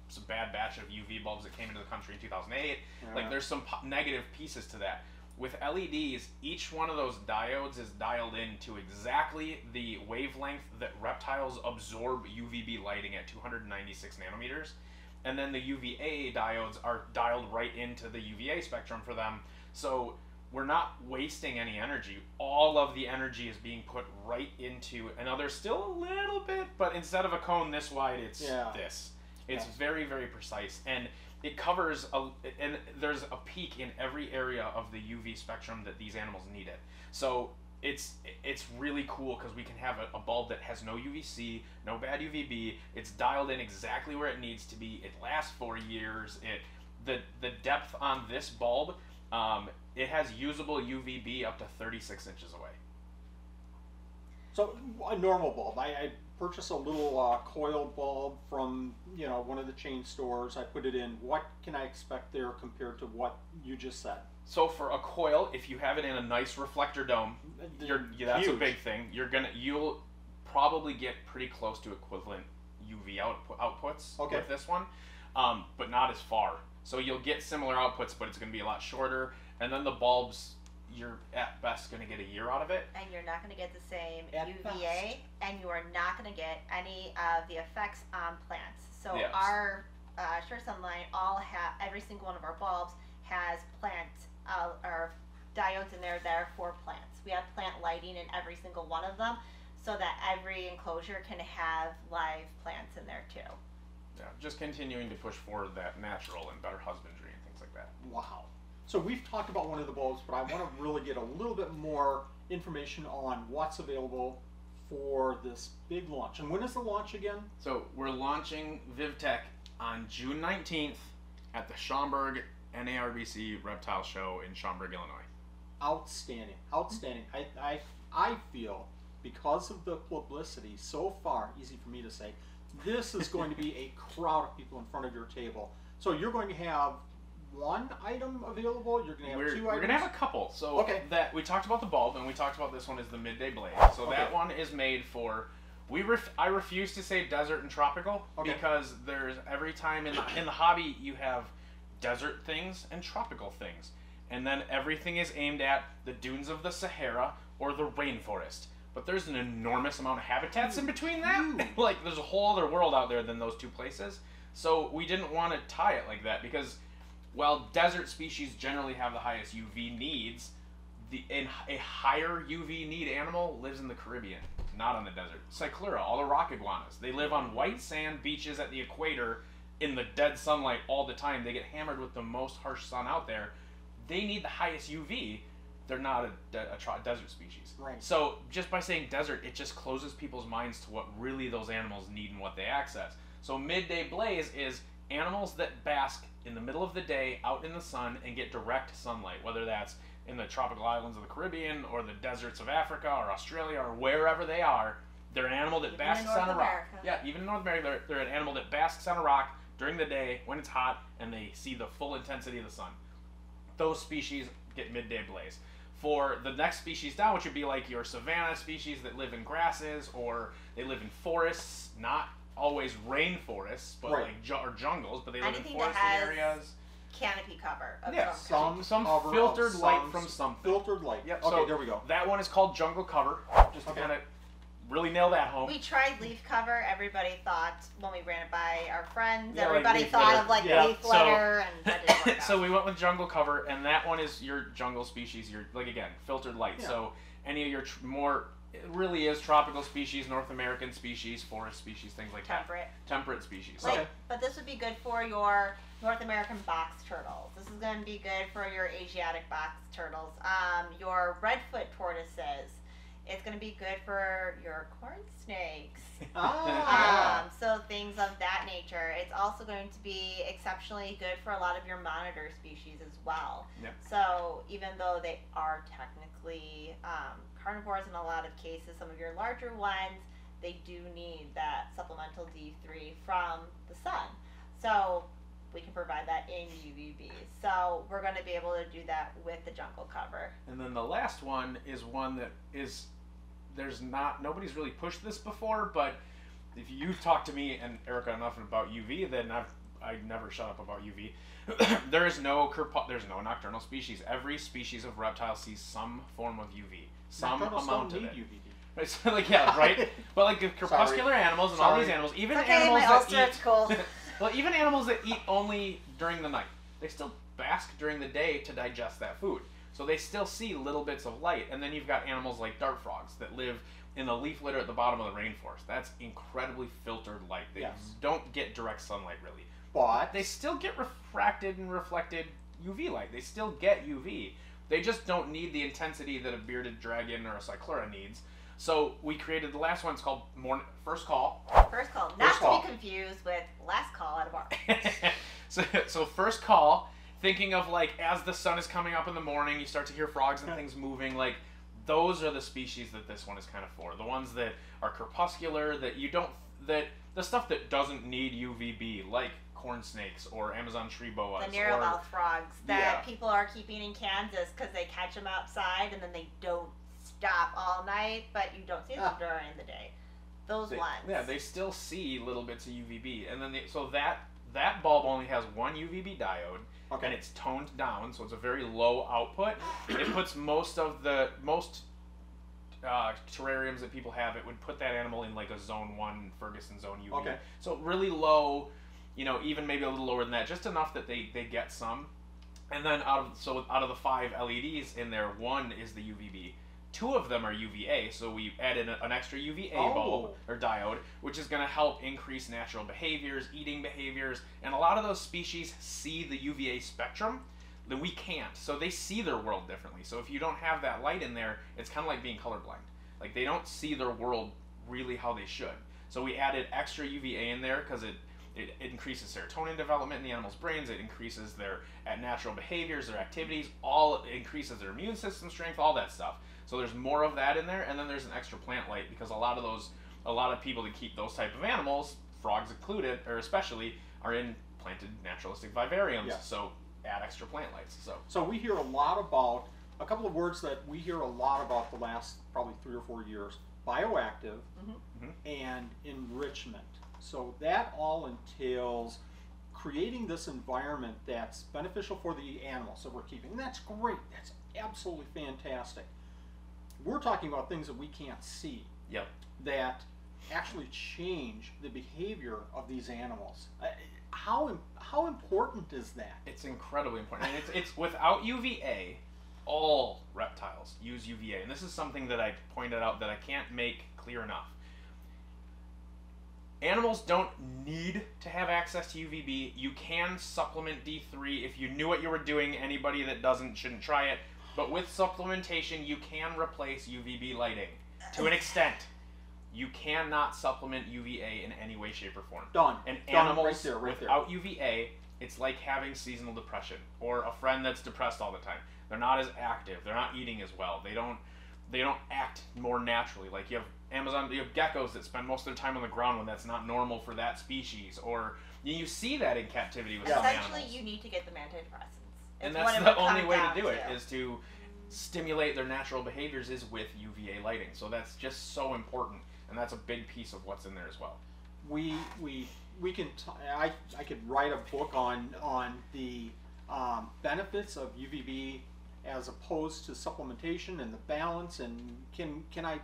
some bad batch of UV bulbs that came into the country in 2008. Yeah. Like there's some negative pieces to that. With LEDs, each one of those diodes is dialed in to exactly the wavelength that reptiles absorb UVB lighting at, 296 nanometers. And then the UVA diodes are dialed right into the UVA spectrum for them. So we're not wasting any energy. All of the energy is being put right into another, still a little bit, but instead of a cone this wide, it's yeah. this. It's yes. very, very precise. And it covers, and there's a peak in every area of the UV spectrum that these animals need it. So it's really cool because we can have a bulb that has no UVC, no bad UVB. It's dialed in exactly where it needs to be. It lasts 4 years. The depth on this bulb, it has usable UVB up to 36 inches away. So a normal bulb, I purchase a little coiled bulb from, you know, one of the chain stores. I put it in. What can I expect there compared to what you just said? So for a coil, if you have it in a nice reflector dome, that's huge. A big thing. You'll probably get pretty close to equivalent UV outputs okay. with this one, but not as far. So you'll get similar outputs, but it's going to be a lot shorter. And then the bulbs, you're at best going to get a year out of it. And you're not going to get the same at UVA, best. And you are not going to get any of the effects on plants. So yes. our SureSun line, every single one of our bulbs has plants or diodes in there that are for plants. We have plant lighting in every single one of them so that every enclosure can have live plants in there too. Yeah, just continuing to push forward that natural and better husbandry and things like that. Wow. So we've talked about one of the bulbs, but I want to really get a little bit more information on what's available for this big launch. And when is the launch again? So we're launching VivTech on June 19th at the Schaumburg NARBC Reptile Show in Schaumburg, Illinois. Outstanding. Outstanding. I feel, because of the publicity so far, easy for me to say, this is going to be a crowd of people in front of your table. So you're going to have one item available. You're going to have two items. We're going to have a couple. So okay. that we talked about the bulb, and we talked about this one is the Midday Blaze. So okay. that one is made for. I refuse to say desert and tropical okay. because there's every time in the hobby you have desert things and tropical things, and then everything is aimed at the dunes of the Sahara or the rainforest. But there's an enormous amount of habitats in between that. Like there's a whole other world out there than those two places. So we didn't want to tie it like that because. While desert species generally have the highest UV needs, a higher UV need animal lives in the Caribbean, not on the desert. Cyclura, all the rock iguanas, they live on white sand beaches at the equator in the dead sunlight all the time. They get hammered with the most harsh sun out there. They need the highest UV. They're not a desert species. Right. So just by saying desert, it just closes people's minds to what really those animals need and what they access. So Midday Blaze is animals that bask in the middle of the day out in the sun and get direct sunlight, whether that's in the tropical islands of the Caribbean or the deserts of Africa or Australia or wherever they are. They're an animal that basks on a rock. Yeah, even in North America, they're an animal that basks on a rock during the day when it's hot and they see the full intensity of the sun. Those species get Midday Blaze. For the next species down, which would be like your savanna species that live in grasses or they live in forests, not always rainforests, but right. like or jungles, but they live in forested areas. Canopy cover. Of yeah, some cover filtered light from something. Filtered light. Yep. Okay, so there we go. That one is called Jungle Cover. Just okay. to kind of really nail that home. We tried leaf cover. Everybody thought when we ran it by our friends, everybody thought of like leaf litter and. So we went with Jungle Cover, and that one is your jungle species, your, like, again, filtered light. Yeah. So any of your more, it really is tropical species, North American species, forest species, things like that. Temperate species. Like, so, but this would be good for your North American box turtles. This is going to be good for your Asiatic box turtles. Your redfoot tortoises. It's going to be good for your corn snakes. So things of that nature. It's also going to be exceptionally good for a lot of your monitor species as well. Yep. So even though they are technically carnivores in a lot of cases, some of your larger ones, they do need that supplemental D3 from the sun. So we can provide that in UVB. So we're going to be able to do that with the Jungle Cover. And then the last one is one that is, nobody's really pushed this before, but if you've talked to me and Erica enough about UV, then I never shut up about UV. there's no nocturnal species. Every species of reptile sees some form of UV, some amount of it. UVB. Right, so like, yeah, right? But like the crepuscular animals and all these animals, even animals that eat, well, even animals that eat only during the night, they still bask during the day to digest that food. So they still see little bits of light. And then you've got animals like dart frogs that live in the leaf litter at the bottom of the rainforest. That's incredibly filtered light. They don't get direct sunlight really. But they still get refracted and reflected UV light. They still get UV. They just don't need the intensity that a bearded dragon or a cyclura needs. So we created the last one. It's called First Call. First Call. Not to be confused with Last Call at a bar. So First Call, thinking of like as the sun is coming up in the morning, you start to hear frogs and things moving. Like those are the species that this one is kind of for. The ones that are crepuscular, that you don't, that the stuff that doesn't need UVB, like corn snakes or Amazon tree boas. The narrowmouth frogs that people are keeping in Kansas because they catch them outside and then they don't stop all night, but you don't see them during the day. Those ones. Yeah, they still see little bits of UVB. And then that bulb only has one UVB diode, and it's toned down, so it's a very low output. It puts most of the, most terrariums that people have, it would put that animal in like a zone 1 Ferguson zone UV. Okay. So really low, you know, even maybe a little lower than that, just enough that they get some. And then out of the 5 LEDs in there, 1 is the UVB. 2 of them are UVA, so we added an extra UVA bulb or diode, which is going to help increase natural behaviors, eating behaviors, and a lot of those species see the UVA spectrum that we can't. So they see their world differently. So if you don't have that light in there, it's kind of like being colorblind. Like they don't see their world really how they should. So we added extra UVA in there because it increases serotonin development in the animal's brains. It increases their natural behaviors, their activities, all it increases their immune system strength, all that stuff. So there's more of that in there, and then there's an extra plant light because a lot of people that keep those type of animals, frogs included, or especially, are in planted naturalistic vivariums. Yeah. So add extra plant lights. So we hear a lot about a couple of words that we hear a lot about the last probably 3 or 4 years: bioactive and enrichment. So that all entails creating this environment that's beneficial for the animal. So we're keeping, that's great. That's absolutely fantastic. We're talking about things that we can't see that actually change the behavior of these animals. How important is that? It's incredibly important. And it's without UVA, all reptiles use UVA. And this is something that I pointed out that I can't make clear enough. Animals don't need to have access to UVB. You can supplement D3. If you knew what you were doing, anybody that doesn't shouldn't try it. But with supplementation, you can replace UVB lighting to an extent. You cannot supplement UVA in any way, shape, or form. Done. And animals without UVA, it's like having seasonal depression or a friend that's depressed all the time. They're not as active. They're not eating as well. They don't act more naturally. Like you have geckos that spend most of their time on the ground when that's not normal for that species. Or you see that in captivity with some animals. Essentially, you need to get them antidepressants. And that's the only way to do it, is to stimulate their natural behaviors is with UVA lighting. So that's just so important, and that's a big piece of what's in there as well. We can I could write a book on the benefits of UVB as opposed to supplementation and the balance, and can I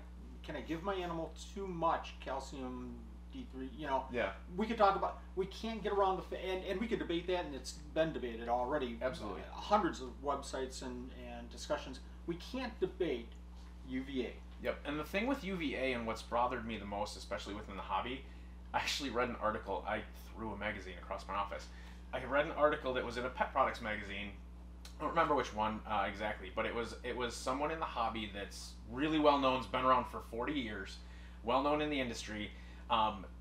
give my animal too much calcium, D3, you know. Yeah. We could talk about, we can't get around the, and we could debate that, and it's been debated already. Absolutely. Hundreds of websites and discussions. We can't debate UVA. Yep. And the thing with UVA and what's bothered me the most, especially within the hobby, I actually read an article, I threw a magazine across my office. I read an article that was in a pet products magazine. I don't remember which one exactly, but it was someone in the hobby that's really well known, has been around for 40 years, well known in the industry,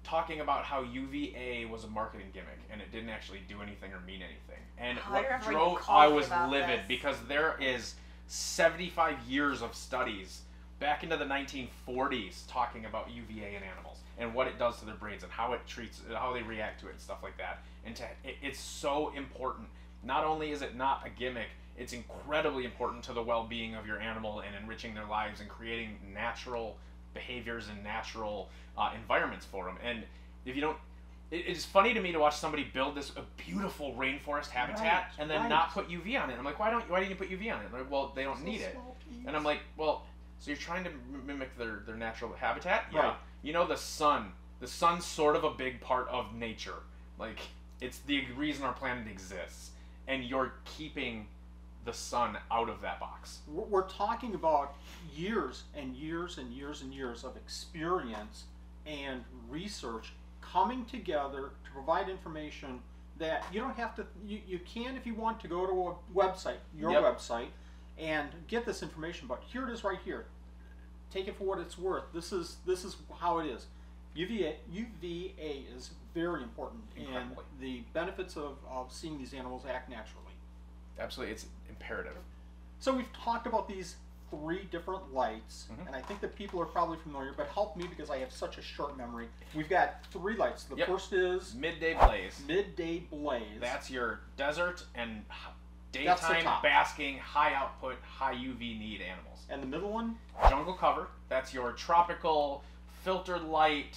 talking about how UVA was a marketing gimmick and it didn't actually do anything or mean anything. And I was livid because there is 75 years of studies back into the 1940s talking about UVA in animals and what it does to their brains and how it treats, how they react to it and stuff like that. And it's so important. Not only is it not a gimmick, it's incredibly important to the well-being of your animal and enriching their lives and creating natural behaviors and natural environments for them. And if you don't, it's funny to me to watch somebody build this beautiful rainforest habitat and then not put UV on it. I'm like, why didn't you put UV on it? Like, well, they don't need it. And I'm like, well, so you're trying to mimic their natural habitat? Yeah. Right. You know, the sun's sort of a big part of nature. Like, it's the reason our planet exists. And you're keeping the sun out of that box. We're talking about years and years and years and years of experience and research coming together to provide information that you don't have to, you can if you want to go to a website, your website, and get this information, but here it is right here. Take it for what it's worth. This is how it is. UVA is very important and the benefits of seeing these animals act naturally. Absolutely, it's imperative. So we've talked about these 3 different lights, and I think that people are probably familiar, but help me because I have such a short memory. We've got 3 lights. The first is Midday Blaze. Midday Blaze. That's your desert and daytime basking, high output, high UV need animals. And the middle one? Jungle Cover. That's your tropical filtered light,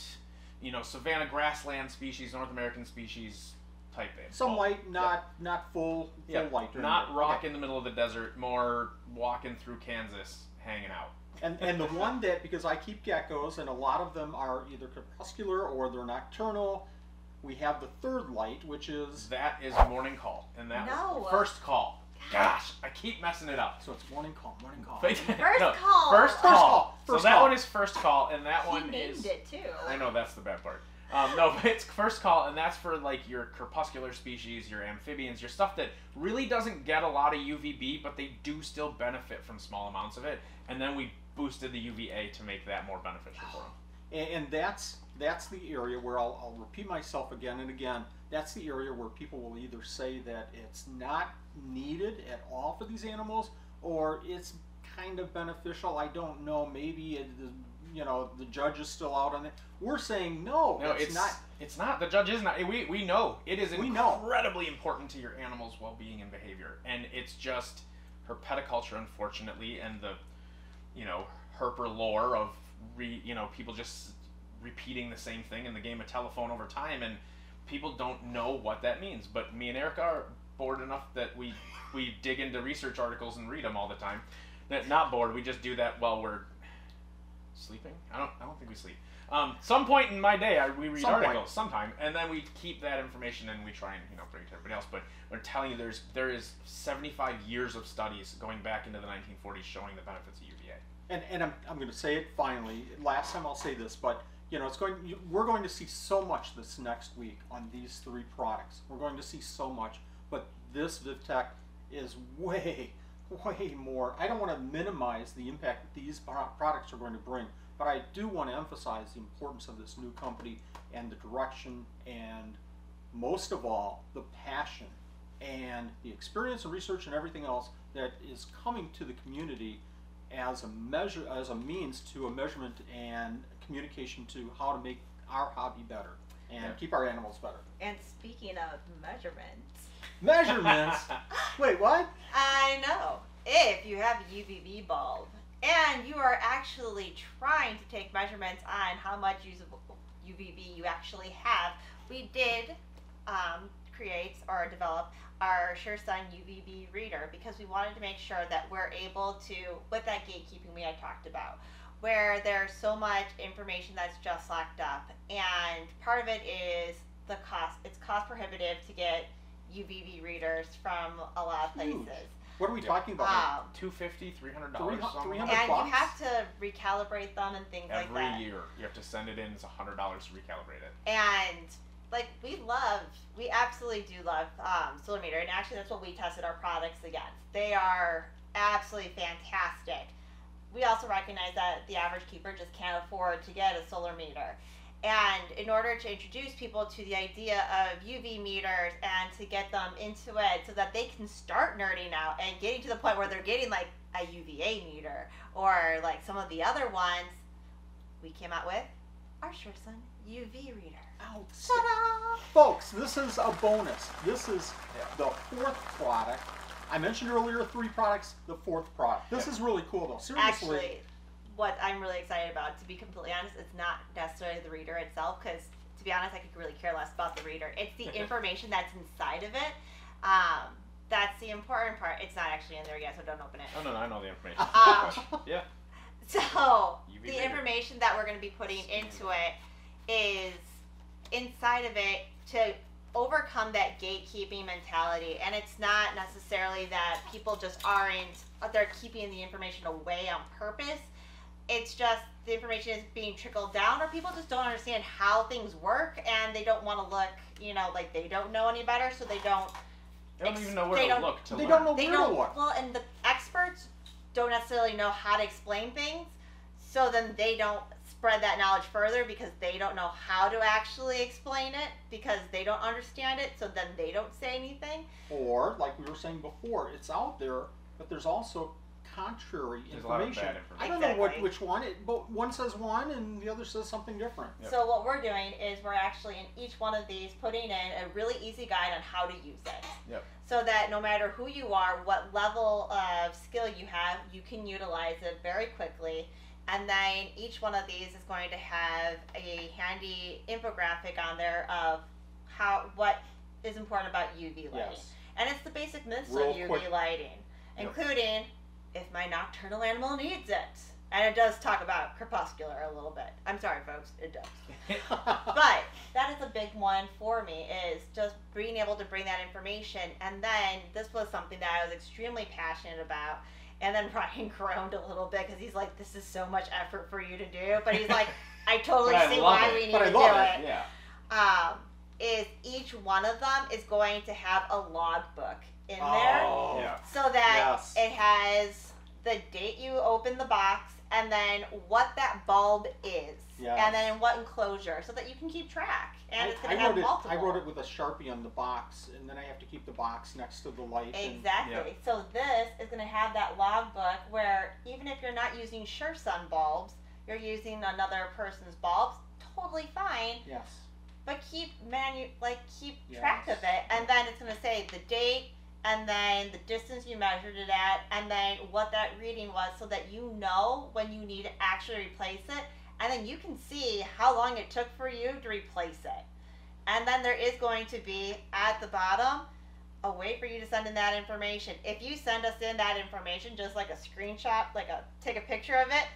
you know, savanna grassland species, North American species type thing. Some light, not full light. Not rock in the middle of the desert, more walking through Kansas, hanging out. And the one that, because I keep geckos, and a lot of them are either crepuscular or they're nocturnal, we have the third light, which is... That is Morning Call. And that was First Call. Gosh, I keep messing it up. So it's morning call. First call. So that one is First Call, and that one is... He named it, too. I know, that's the bad part. No, but it's First Call, and that's for, like, your crepuscular species, your amphibians, your stuff that really doesn't get a lot of UVB, but they do still benefit from small amounts of it. And then we boosted the UVA to make that more beneficial for them. And that's the area where I'll repeat myself again and again. That's the area where people will either say that it's not needed at all for these animals, or it's kind of beneficial. I don't know. Maybe the judge is still out on it. We're saying no. It's not. It's not. The judge is not. We know it is incredibly important to your animal's well-being and behavior, and it's just herpeticulture, unfortunately, and the herper lore of people just repeating the same thing in the game of telephone over time, and people don't know what that means. But me and Erica are bored enough that we dig into research articles and read them all the time. That not bored, we just do that while we're sleeping. I don't think we sleep. Some point in my day, we read articles sometime, and then we keep that information and we try and bring it to everybody else. But we're telling you, there is 75 years of studies going back into the 1940s showing the benefits of UVA. And I'm going to say it finally. Last time I'll say this, but we're going to see so much this next week on these 3 products. We're going to see so much, but this VivTech is way more. I don't want to minimize the impact that these products are going to bring, but I do want to emphasize the importance of this new company and the direction and, most of all, the passion and the experience and research and everything else that is coming to the community as a measure, as a means to a measurement and communication to how to make our hobby better and keep our animals better. And speaking of measurements, wait, what? I know. If you have a UVB bulb and you are actually trying to take measurements on how much usable UVB you actually have, we did develop our SureSun UVB Reader because we wanted to make sure that we're able to, with that gatekeeping we had talked about, where there's so much information that's just locked up. And part of it is the cost. It's cost prohibitive to get UVB readers from a lot of places. What are we talking about? $250, $300, something? $300 and bucks? You have to recalibrate them and things like that. Every year. You have to send it in. It's $100 to recalibrate it. And, like, we absolutely do love Solarmeter. And actually, that's what we tested our products against. They are absolutely fantastic. We also recognize that the average keeper just can't afford to get a Solarmeter. And in order to introduce people to the idea of UV meters and to get them into it so that they can start nerding out and getting to the point where they're getting like a UVA meter or like some of the other ones, we came out with our SureSun UV Reader. Oh, ta-da! Folks, this is a bonus. This is the fourth product. I mentioned earlier three products, the fourth product. This is really cool though, seriously. Actually, what I'm really excited about, to be completely honest, it's not necessarily the reader itself, because to be honest, I could really care less about the reader. It's the information that's inside of it. That's the important part. It's not actually in there yet, so don't open it. Oh, no, no, I know the information. Yeah. So the information that we're going to be putting into it is inside of it to overcome that gatekeeping mentality. And it's not necessarily that people just aren't, they're keeping the information away on purpose. It's just the information is being trickled down, or people just don't understand how things work, and they don't want to look, you know, like they don't know any better, so they don't. They don't even know where to look to learn. They don't know where to look. Well, and the experts don't necessarily know how to explain things, so then they don't spread that knowledge further because they don't know how to actually explain it because they don't understand it, so then they don't say anything. Or, like we were saying before, it's out there, but there's also contrary information. I don't know which one, but one says one and the other says something different. Yep. So what we're doing is we're actually in each one of these putting in a really easy guide on how to use it. Yep. So that no matter who you are, what level of skill you have, you can utilize it very quickly. And then each one of these is going to have a handy infographic on there of what is important about UV lighting. Yes. And it's the basic myths of UV lighting, including if my nocturnal animal needs it. And it does talk about crepuscular a little bit. I'm sorry, folks, it does. But that is a big one for me, is just being able to bring that information. And then this was something that I was extremely passionate about. And then Ryan groaned a little bit because he's like, this is so much effort for you to do. But he's like, I totally see why we need to do it. Yeah. Is each one of them is going to have a logbook in there, so that it has the date you open the box, and then what that bulb is, and then in what enclosure, so that you can keep track. And it's going to have multiple. I wrote it with a Sharpie on the box, and then I have to keep the box next to the light. Exactly. And, so this is going to have that logbook where even if you're not using SureSun bulbs, you're using another person's bulbs, totally fine. Yes. But keep track of it, and then it's going to say the date, and then the distance you measured it at, and then what that reading was, so that you know when you need to actually replace it, and then you can see how long it took for you to replace it. And then there is going to be, at the bottom, a way for you to send in that information. If you send us in that information, just like a screenshot, take a picture of it,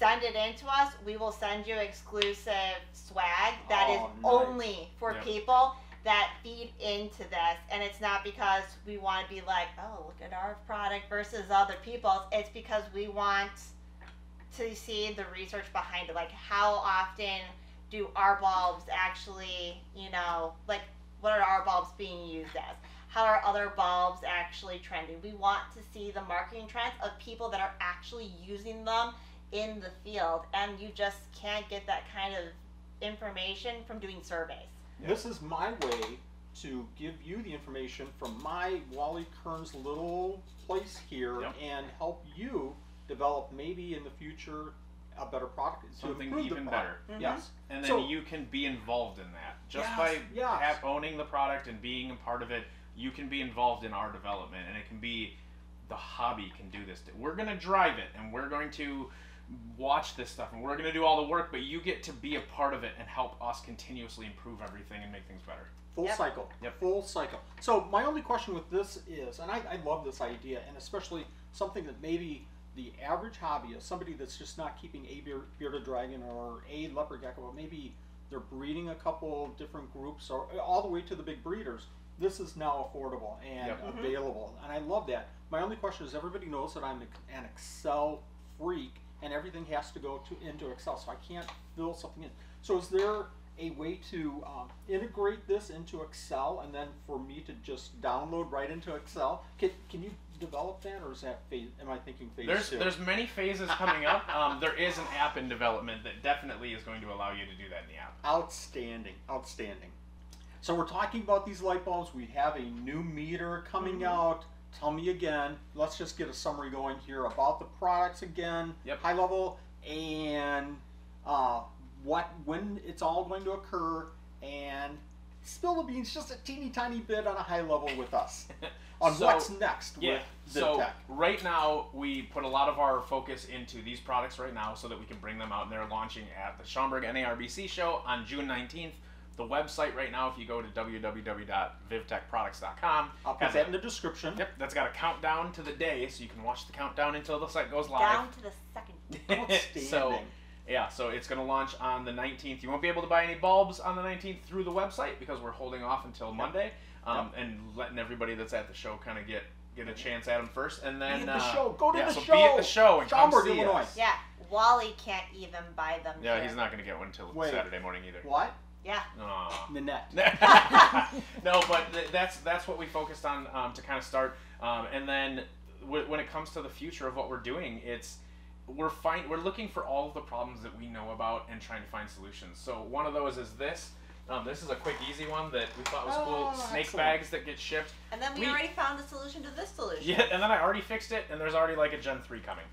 send it in to us, we will send you exclusive swag that is only for people that feed into this. And it's not because we want to be like, oh, look at our product versus other people's. It's because we want to see the research behind it. Like, how often do our bulbs actually, what are our bulbs being used as? How are other bulbs actually trending? We want to see the marketing trends of people that are actually using them in the field. And you just can't get that kind of information from doing surveys. This is my way to give you the information from my Wally Kern's little place here and help you develop maybe in the future a better product. Something even better. Yes. And then you can be involved in that. Just by owning the product and being a part of it, you can be involved in our development. And it can be the hobby can do this. We're going to drive it, and we're going to watch this stuff, and we're going to do all the work, but you get to be a part of it and help us continuously improve everything and make things better. Full cycle. So my only question with this is, and I love this idea, and especially something that maybe the average hobbyist, somebody that's just not keeping a bearded dragon or a leopard gecko, but maybe they're breeding a couple different groups, or all the way to the big breeders, this is now affordable and available. And I love that. My only question is, everybody knows that I'm an Excel freak, and everything has to go into Excel, so I can't fill something in. So is there a way to integrate this into Excel, and then for me to just download right into Excel? Can you develop that, or is that phase, am I thinking phase two? There's many phases coming up. There is an app in development that definitely is going to allow you to do that in the app. Outstanding, outstanding. So we're talking about these light bulbs. We have a new meter coming out. Tell me again, let's just get a summary going here about the products again, high level, and when it's all going to occur, and spill the beans just a teeny tiny bit on a high level with us on what's next with VivTech. Right now we put a lot of our focus into these products right now so that we can bring them out, and they're launching at the Schaumburg NARBC show on June 19th. The website right now, if you go to www.vivtechproducts.com. I'll put that in the description. Yep, that's got a countdown to the day, so you can watch the countdown until the site goes live. Down to the second. Outstanding. So, yeah, so it's going to launch on the 19th. You won't be able to buy any bulbs on the 19th through the website because we're holding off until Monday and letting everybody that's at the show kind of get a chance at them first. And then, go to the show. Be at the show in Schaumburg, Illinois. Yeah, Wally can't even buy them. Yeah, he's not going to get one until Saturday morning either. What? Yeah. Nanette. No, but that's what we focused on to kind of start. And then when it comes to the future of what we're doing, we're looking for all of the problems that we know about and trying to find solutions. So one of those is this. This is a quick, easy one that we thought was cool. Snake bags that get shipped. And then we already found the solution to this solution. Yeah, and then I already fixed it, and there's already like a Gen 3 coming.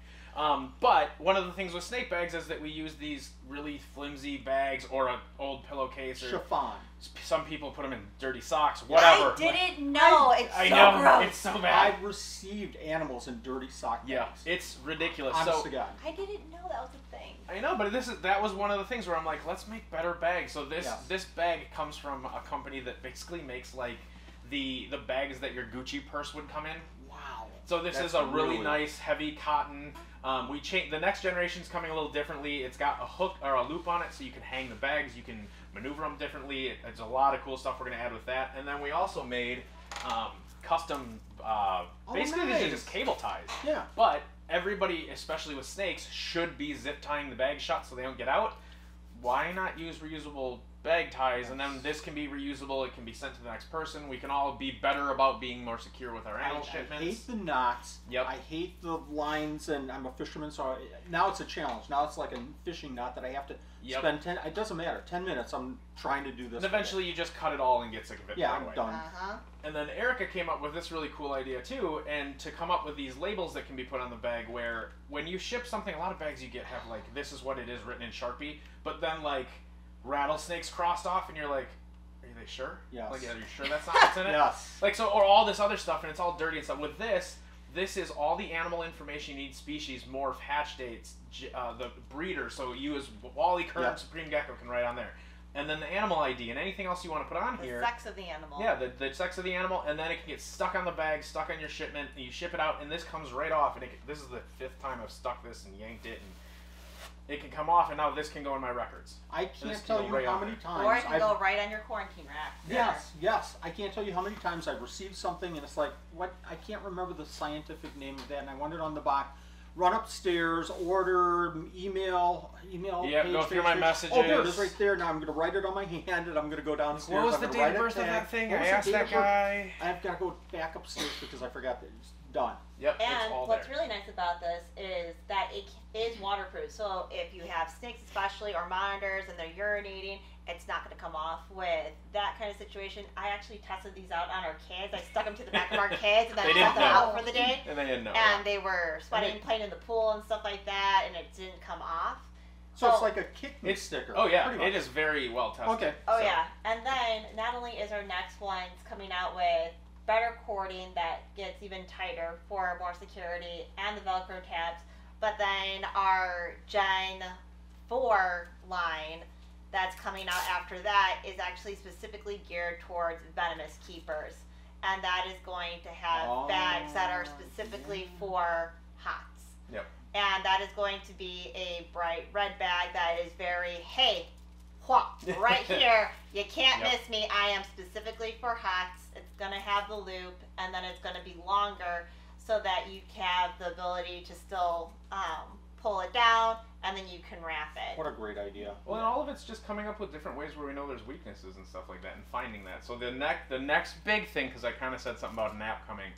But one of the things with snake bags is that we use these really flimsy bags or an old pillowcase. Or chiffon. Some people put them in dirty socks, whatever. I didn't know. I know. It's so bad. I've received animals in dirty sock bags. Yeah, it's ridiculous. Honest to God. I didn't know that was a thing. I know, but that was one of the things where I'm like, let's make better bags. So this bag comes from a company that basically makes like the bags that your Gucci purse would come in. Wow. So this is a really nice, heavy cotton. We changed, the next generation's coming a little differently. It's got a hook or a loop on it, so you can hang the bags. You can maneuver them differently. It's a lot of cool stuff we're going to add with that. And then we also made custom, basically these are just cable ties. Yeah. But everybody, especially with snakes, should be zip tying the bag shut so they don't get out. Why not use reusable bag ties, and then this can be reusable, it can be sent to the next person. We can all be better about being more secure with our animal shipments. I hate the knots. Yep. I hate the lines, and I'm a fisherman, so now it's a challenge. Now it's like a fishing knot that I have to spend 10, it doesn't matter, 10 minutes I'm trying to do this. And eventually you just cut it all and get sick of it. Yeah, I'm done. And then Erica came up with this really cool idea too, and to come up with these labels that can be put on the bag where when you ship something, a lot of bags you get have like, this is what it is written in Sharpie, but then like, rattlesnakes crossed off, and you're like, are they sure? Yes. Like, are you sure that's not what's in it? Yes. Like, so, or all this other stuff, and it's all dirty and stuff. With this is all the animal information you need: species, morph, hatch dates, the breeder. So you, as Wally Kern, Supreme Gecko, can write on there, and then the animal ID and anything else you want to put on here. The sex of the animal. Yeah, the sex of the animal, and then it can get stuck on the bag, stuck on your shipment, and you ship it out, and this comes right off. And this is the 5th time I've stuck this and yanked it. It can come off, and now this can go in my records. I can't tell you how many times. Or it can go right on your quarantine rack. Yes, yes. I can't tell you how many times I've received something, and it's like, what? I can't remember the scientific name of that, and I want it on the box. Run upstairs, order, email. Yeah, go through my messages. Oh, there it is right there. Now I'm going to write it on my hand, and I'm going to go downstairs. What was the date of birth of that thing? I asked that guy. I've got to go back upstairs because I forgot that. Done. Yep. And what's really nice about this is that it is waterproof. So if you have snakes, especially, or monitors, and they're urinating, it's not going to come off with that kind of situation. I actually tested these out on our kids. I stuck them to the back of our kids, and then left them out for the day. And they didn't know. And they were sweating, playing in the pool, and stuff like that, and it didn't come off. So it's like a kick sticker. Oh yeah, it is very well tested. Okay. Oh yeah, and then not only is our next ones coming out with better cording that gets even tighter for more security and the Velcro tabs, but then our Gen 4 line that's coming out after that is actually specifically geared towards venomous keepers, and that is going to have bags that are specifically for HOTS. Yep. And that is going to be a bright red bag that is very, hey, right here. You can't miss me. I am specifically for hats. It's going to have the loop, and then it's going to be longer so that you have the ability to still pull it down, and then you can wrap it. What a great idea. Well, and all of it's just coming up with different ways where we know there's weaknesses and stuff like that and finding that. So the next big thing, because I kind of said something about an app coming,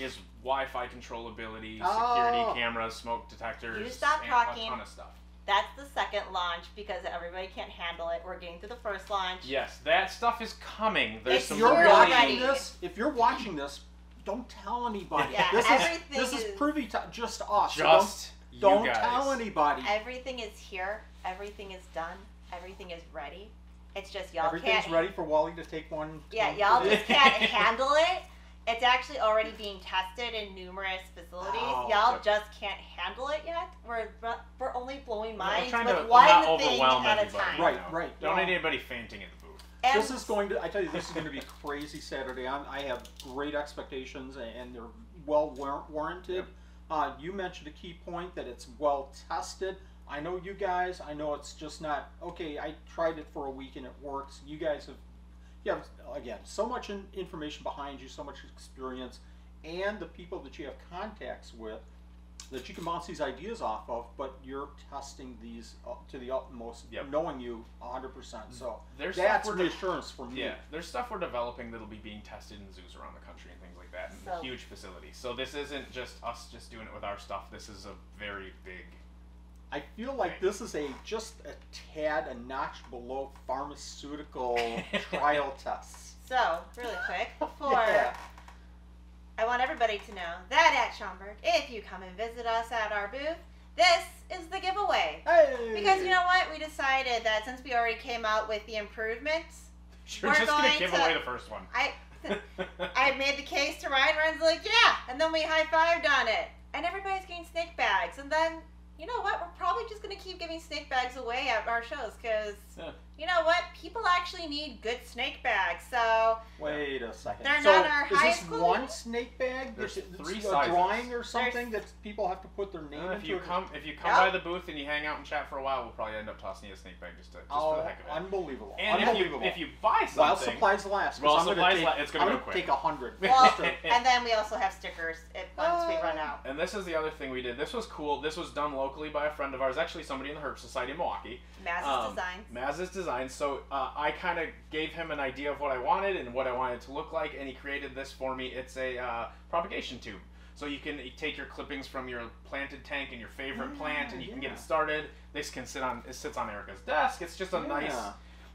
is Wi-Fi controllability, security cameras, smoke detectors, you stop talking. A ton of stuff. That's the second launch because everybody can't handle it. We're getting through the first launch. Yes, that stuff is coming. There's some if you're watching this, don't tell anybody. Yeah, this is privy to just us. Just so don't tell anybody. Everything is here. Everything is done. Everything is ready. It's just y'all can't. Everything's ready for Wally to take one. Yeah, y'all just can't handle it. It's actually already being tested in numerous facilities. Oh, y'all just can't handle it yet. We're only blowing minds with one thing at a time. Right, right. Don't need anybody fainting at the booth. And this is going to, I tell you, this is going to be crazy Saturday. I have great expectations, and they're well warranted. Yep. You mentioned a key point that it's well tested. I know you guys, I know it's just not, okay, I tried it for a week and it works. You guys have... Yeah, again, so much information behind you, so much experience, and the people that you have contacts with that you can bounce these ideas off of, but you're testing these up to the utmost, knowing you 100%. So that's reassurance for me. Yeah, there's stuff we're developing that'll be being tested in zoos around the country and things like that, in huge facilities. So this isn't just us just doing it with our stuff. This is a very big... I feel like this is just a tad, a notch below pharmaceutical trial tests. So, really quick, I want everybody to know that at Schaumburg, if you come and visit us at our booth, this is the giveaway. Hey. Because you know what? We decided that since we already came out with the improvements, we're just going to give away the first one. I made the case to Ryan. Ryan's like, yeah. And then we high-fived on it. And everybody's getting snake bags. And then... You know what? We're probably just going to keep giving snake bags away at our shows because, you know what? People actually need good snake bags, so... Wait a second. They're not our highest quality. Is this one snake bag? There's three sizes. A drawing or something that people have to put their name into? If you come by the booth and you hang out and chat for a while, we'll probably end up tossing you a snake bag just for the heck of it. Unbelievable. And unbelievable. If you buy something... Well, supplies last. Well, supplies last. It's going to go quick. I'm going to take 100. Well, and then we also have stickers once we run out. And this is the other thing we did. This was cool. This was done locally by a friend of ours, actually somebody in the Herp Society in Milwaukee. Maz's Design. Maz's Design. So I kind of gave him an idea of what I wanted and what I wanted it to look like, and he created this for me. It's a propagation tube. So you can take your clippings from your planted tank and your favorite plant, and you can get it started. This can sit on, it sits on Erica's desk. It's just a nice,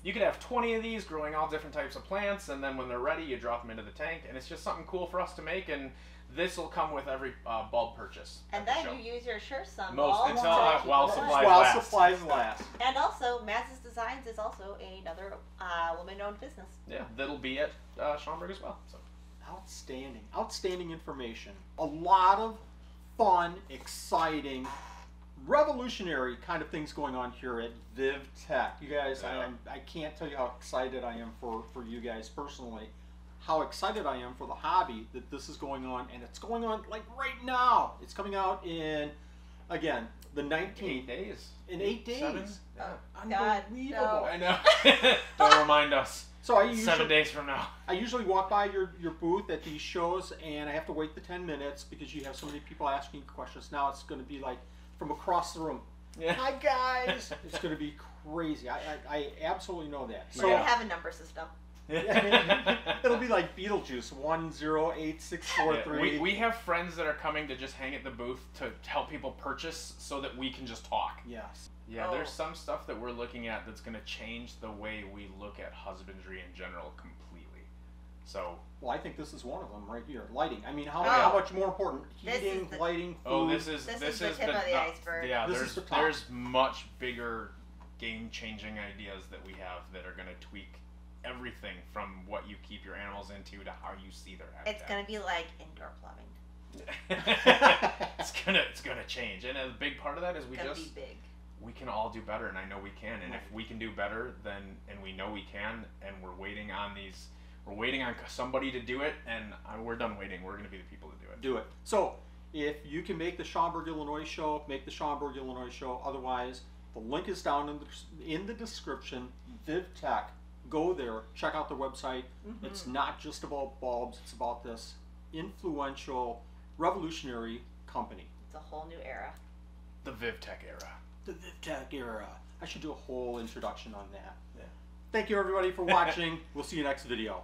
you could have 20 of these growing all different types of plants, and then when they're ready, you drop them into the tank, and it's just something cool for us to make, and this will come with every bulb purchase. And then you use your SureSun bulb until while supplies last. And also, Maz's Designs is also another woman-owned business. Yeah, that'll be at Schaumburg as well. So. Outstanding, outstanding information. A lot of fun, exciting, revolutionary kind of things going on here at VivTech. You guys, I can't tell you how excited I am for you guys personally. How excited I am for the hobby that this is going on, and it's going on like right now. It's coming out in, again, the 19th. 8 days. In 8 days. 7? Yeah. Unbelievable. God, no. I know. Don't remind us. So I usually, 7 days from now. I usually walk by your booth at these shows, and I have to wait the 10 minutes because you have so many people asking questions. Now it's going to be like from across the room. Yeah. Hi, guys. It's going to be crazy. I absolutely know that. So we have a number system. It'll be like Beetlejuice, 108643. We have friends that are coming to just hang at the booth to help people purchase so that we can just talk. Yes. Yeah, there's some stuff that we're looking at that's going to change the way we look at husbandry in general completely. So. Well, I think this is one of them right here. Lighting. I mean, how much more important? Heating, lighting, food. Oh, this is the tip of the iceberg. Yeah, there's much bigger game-changing ideas that we have that are going to tweak everything from what you keep your animals into to how you see their habitat. It's gonna be like indoor plumbing. it's gonna change, and a big part of that is we can all do better, and I know we can. And if we can do better, and we know we can, and we're waiting on somebody to do it, and we're done waiting. We're gonna be the people to do it. So If you can make the Schaumburg, Illinois show, make the Schaumburg, Illinois show. Otherwise, the link is down in the description. VivTech. Go there. Check out their website. Mm-hmm. It's not just about bulbs. It's about this influential, revolutionary company. It's a whole new era. The VivTech era. The VivTech era. I should do a whole introduction on that. Yeah. Thank you, everybody, for watching. We'll see you next video.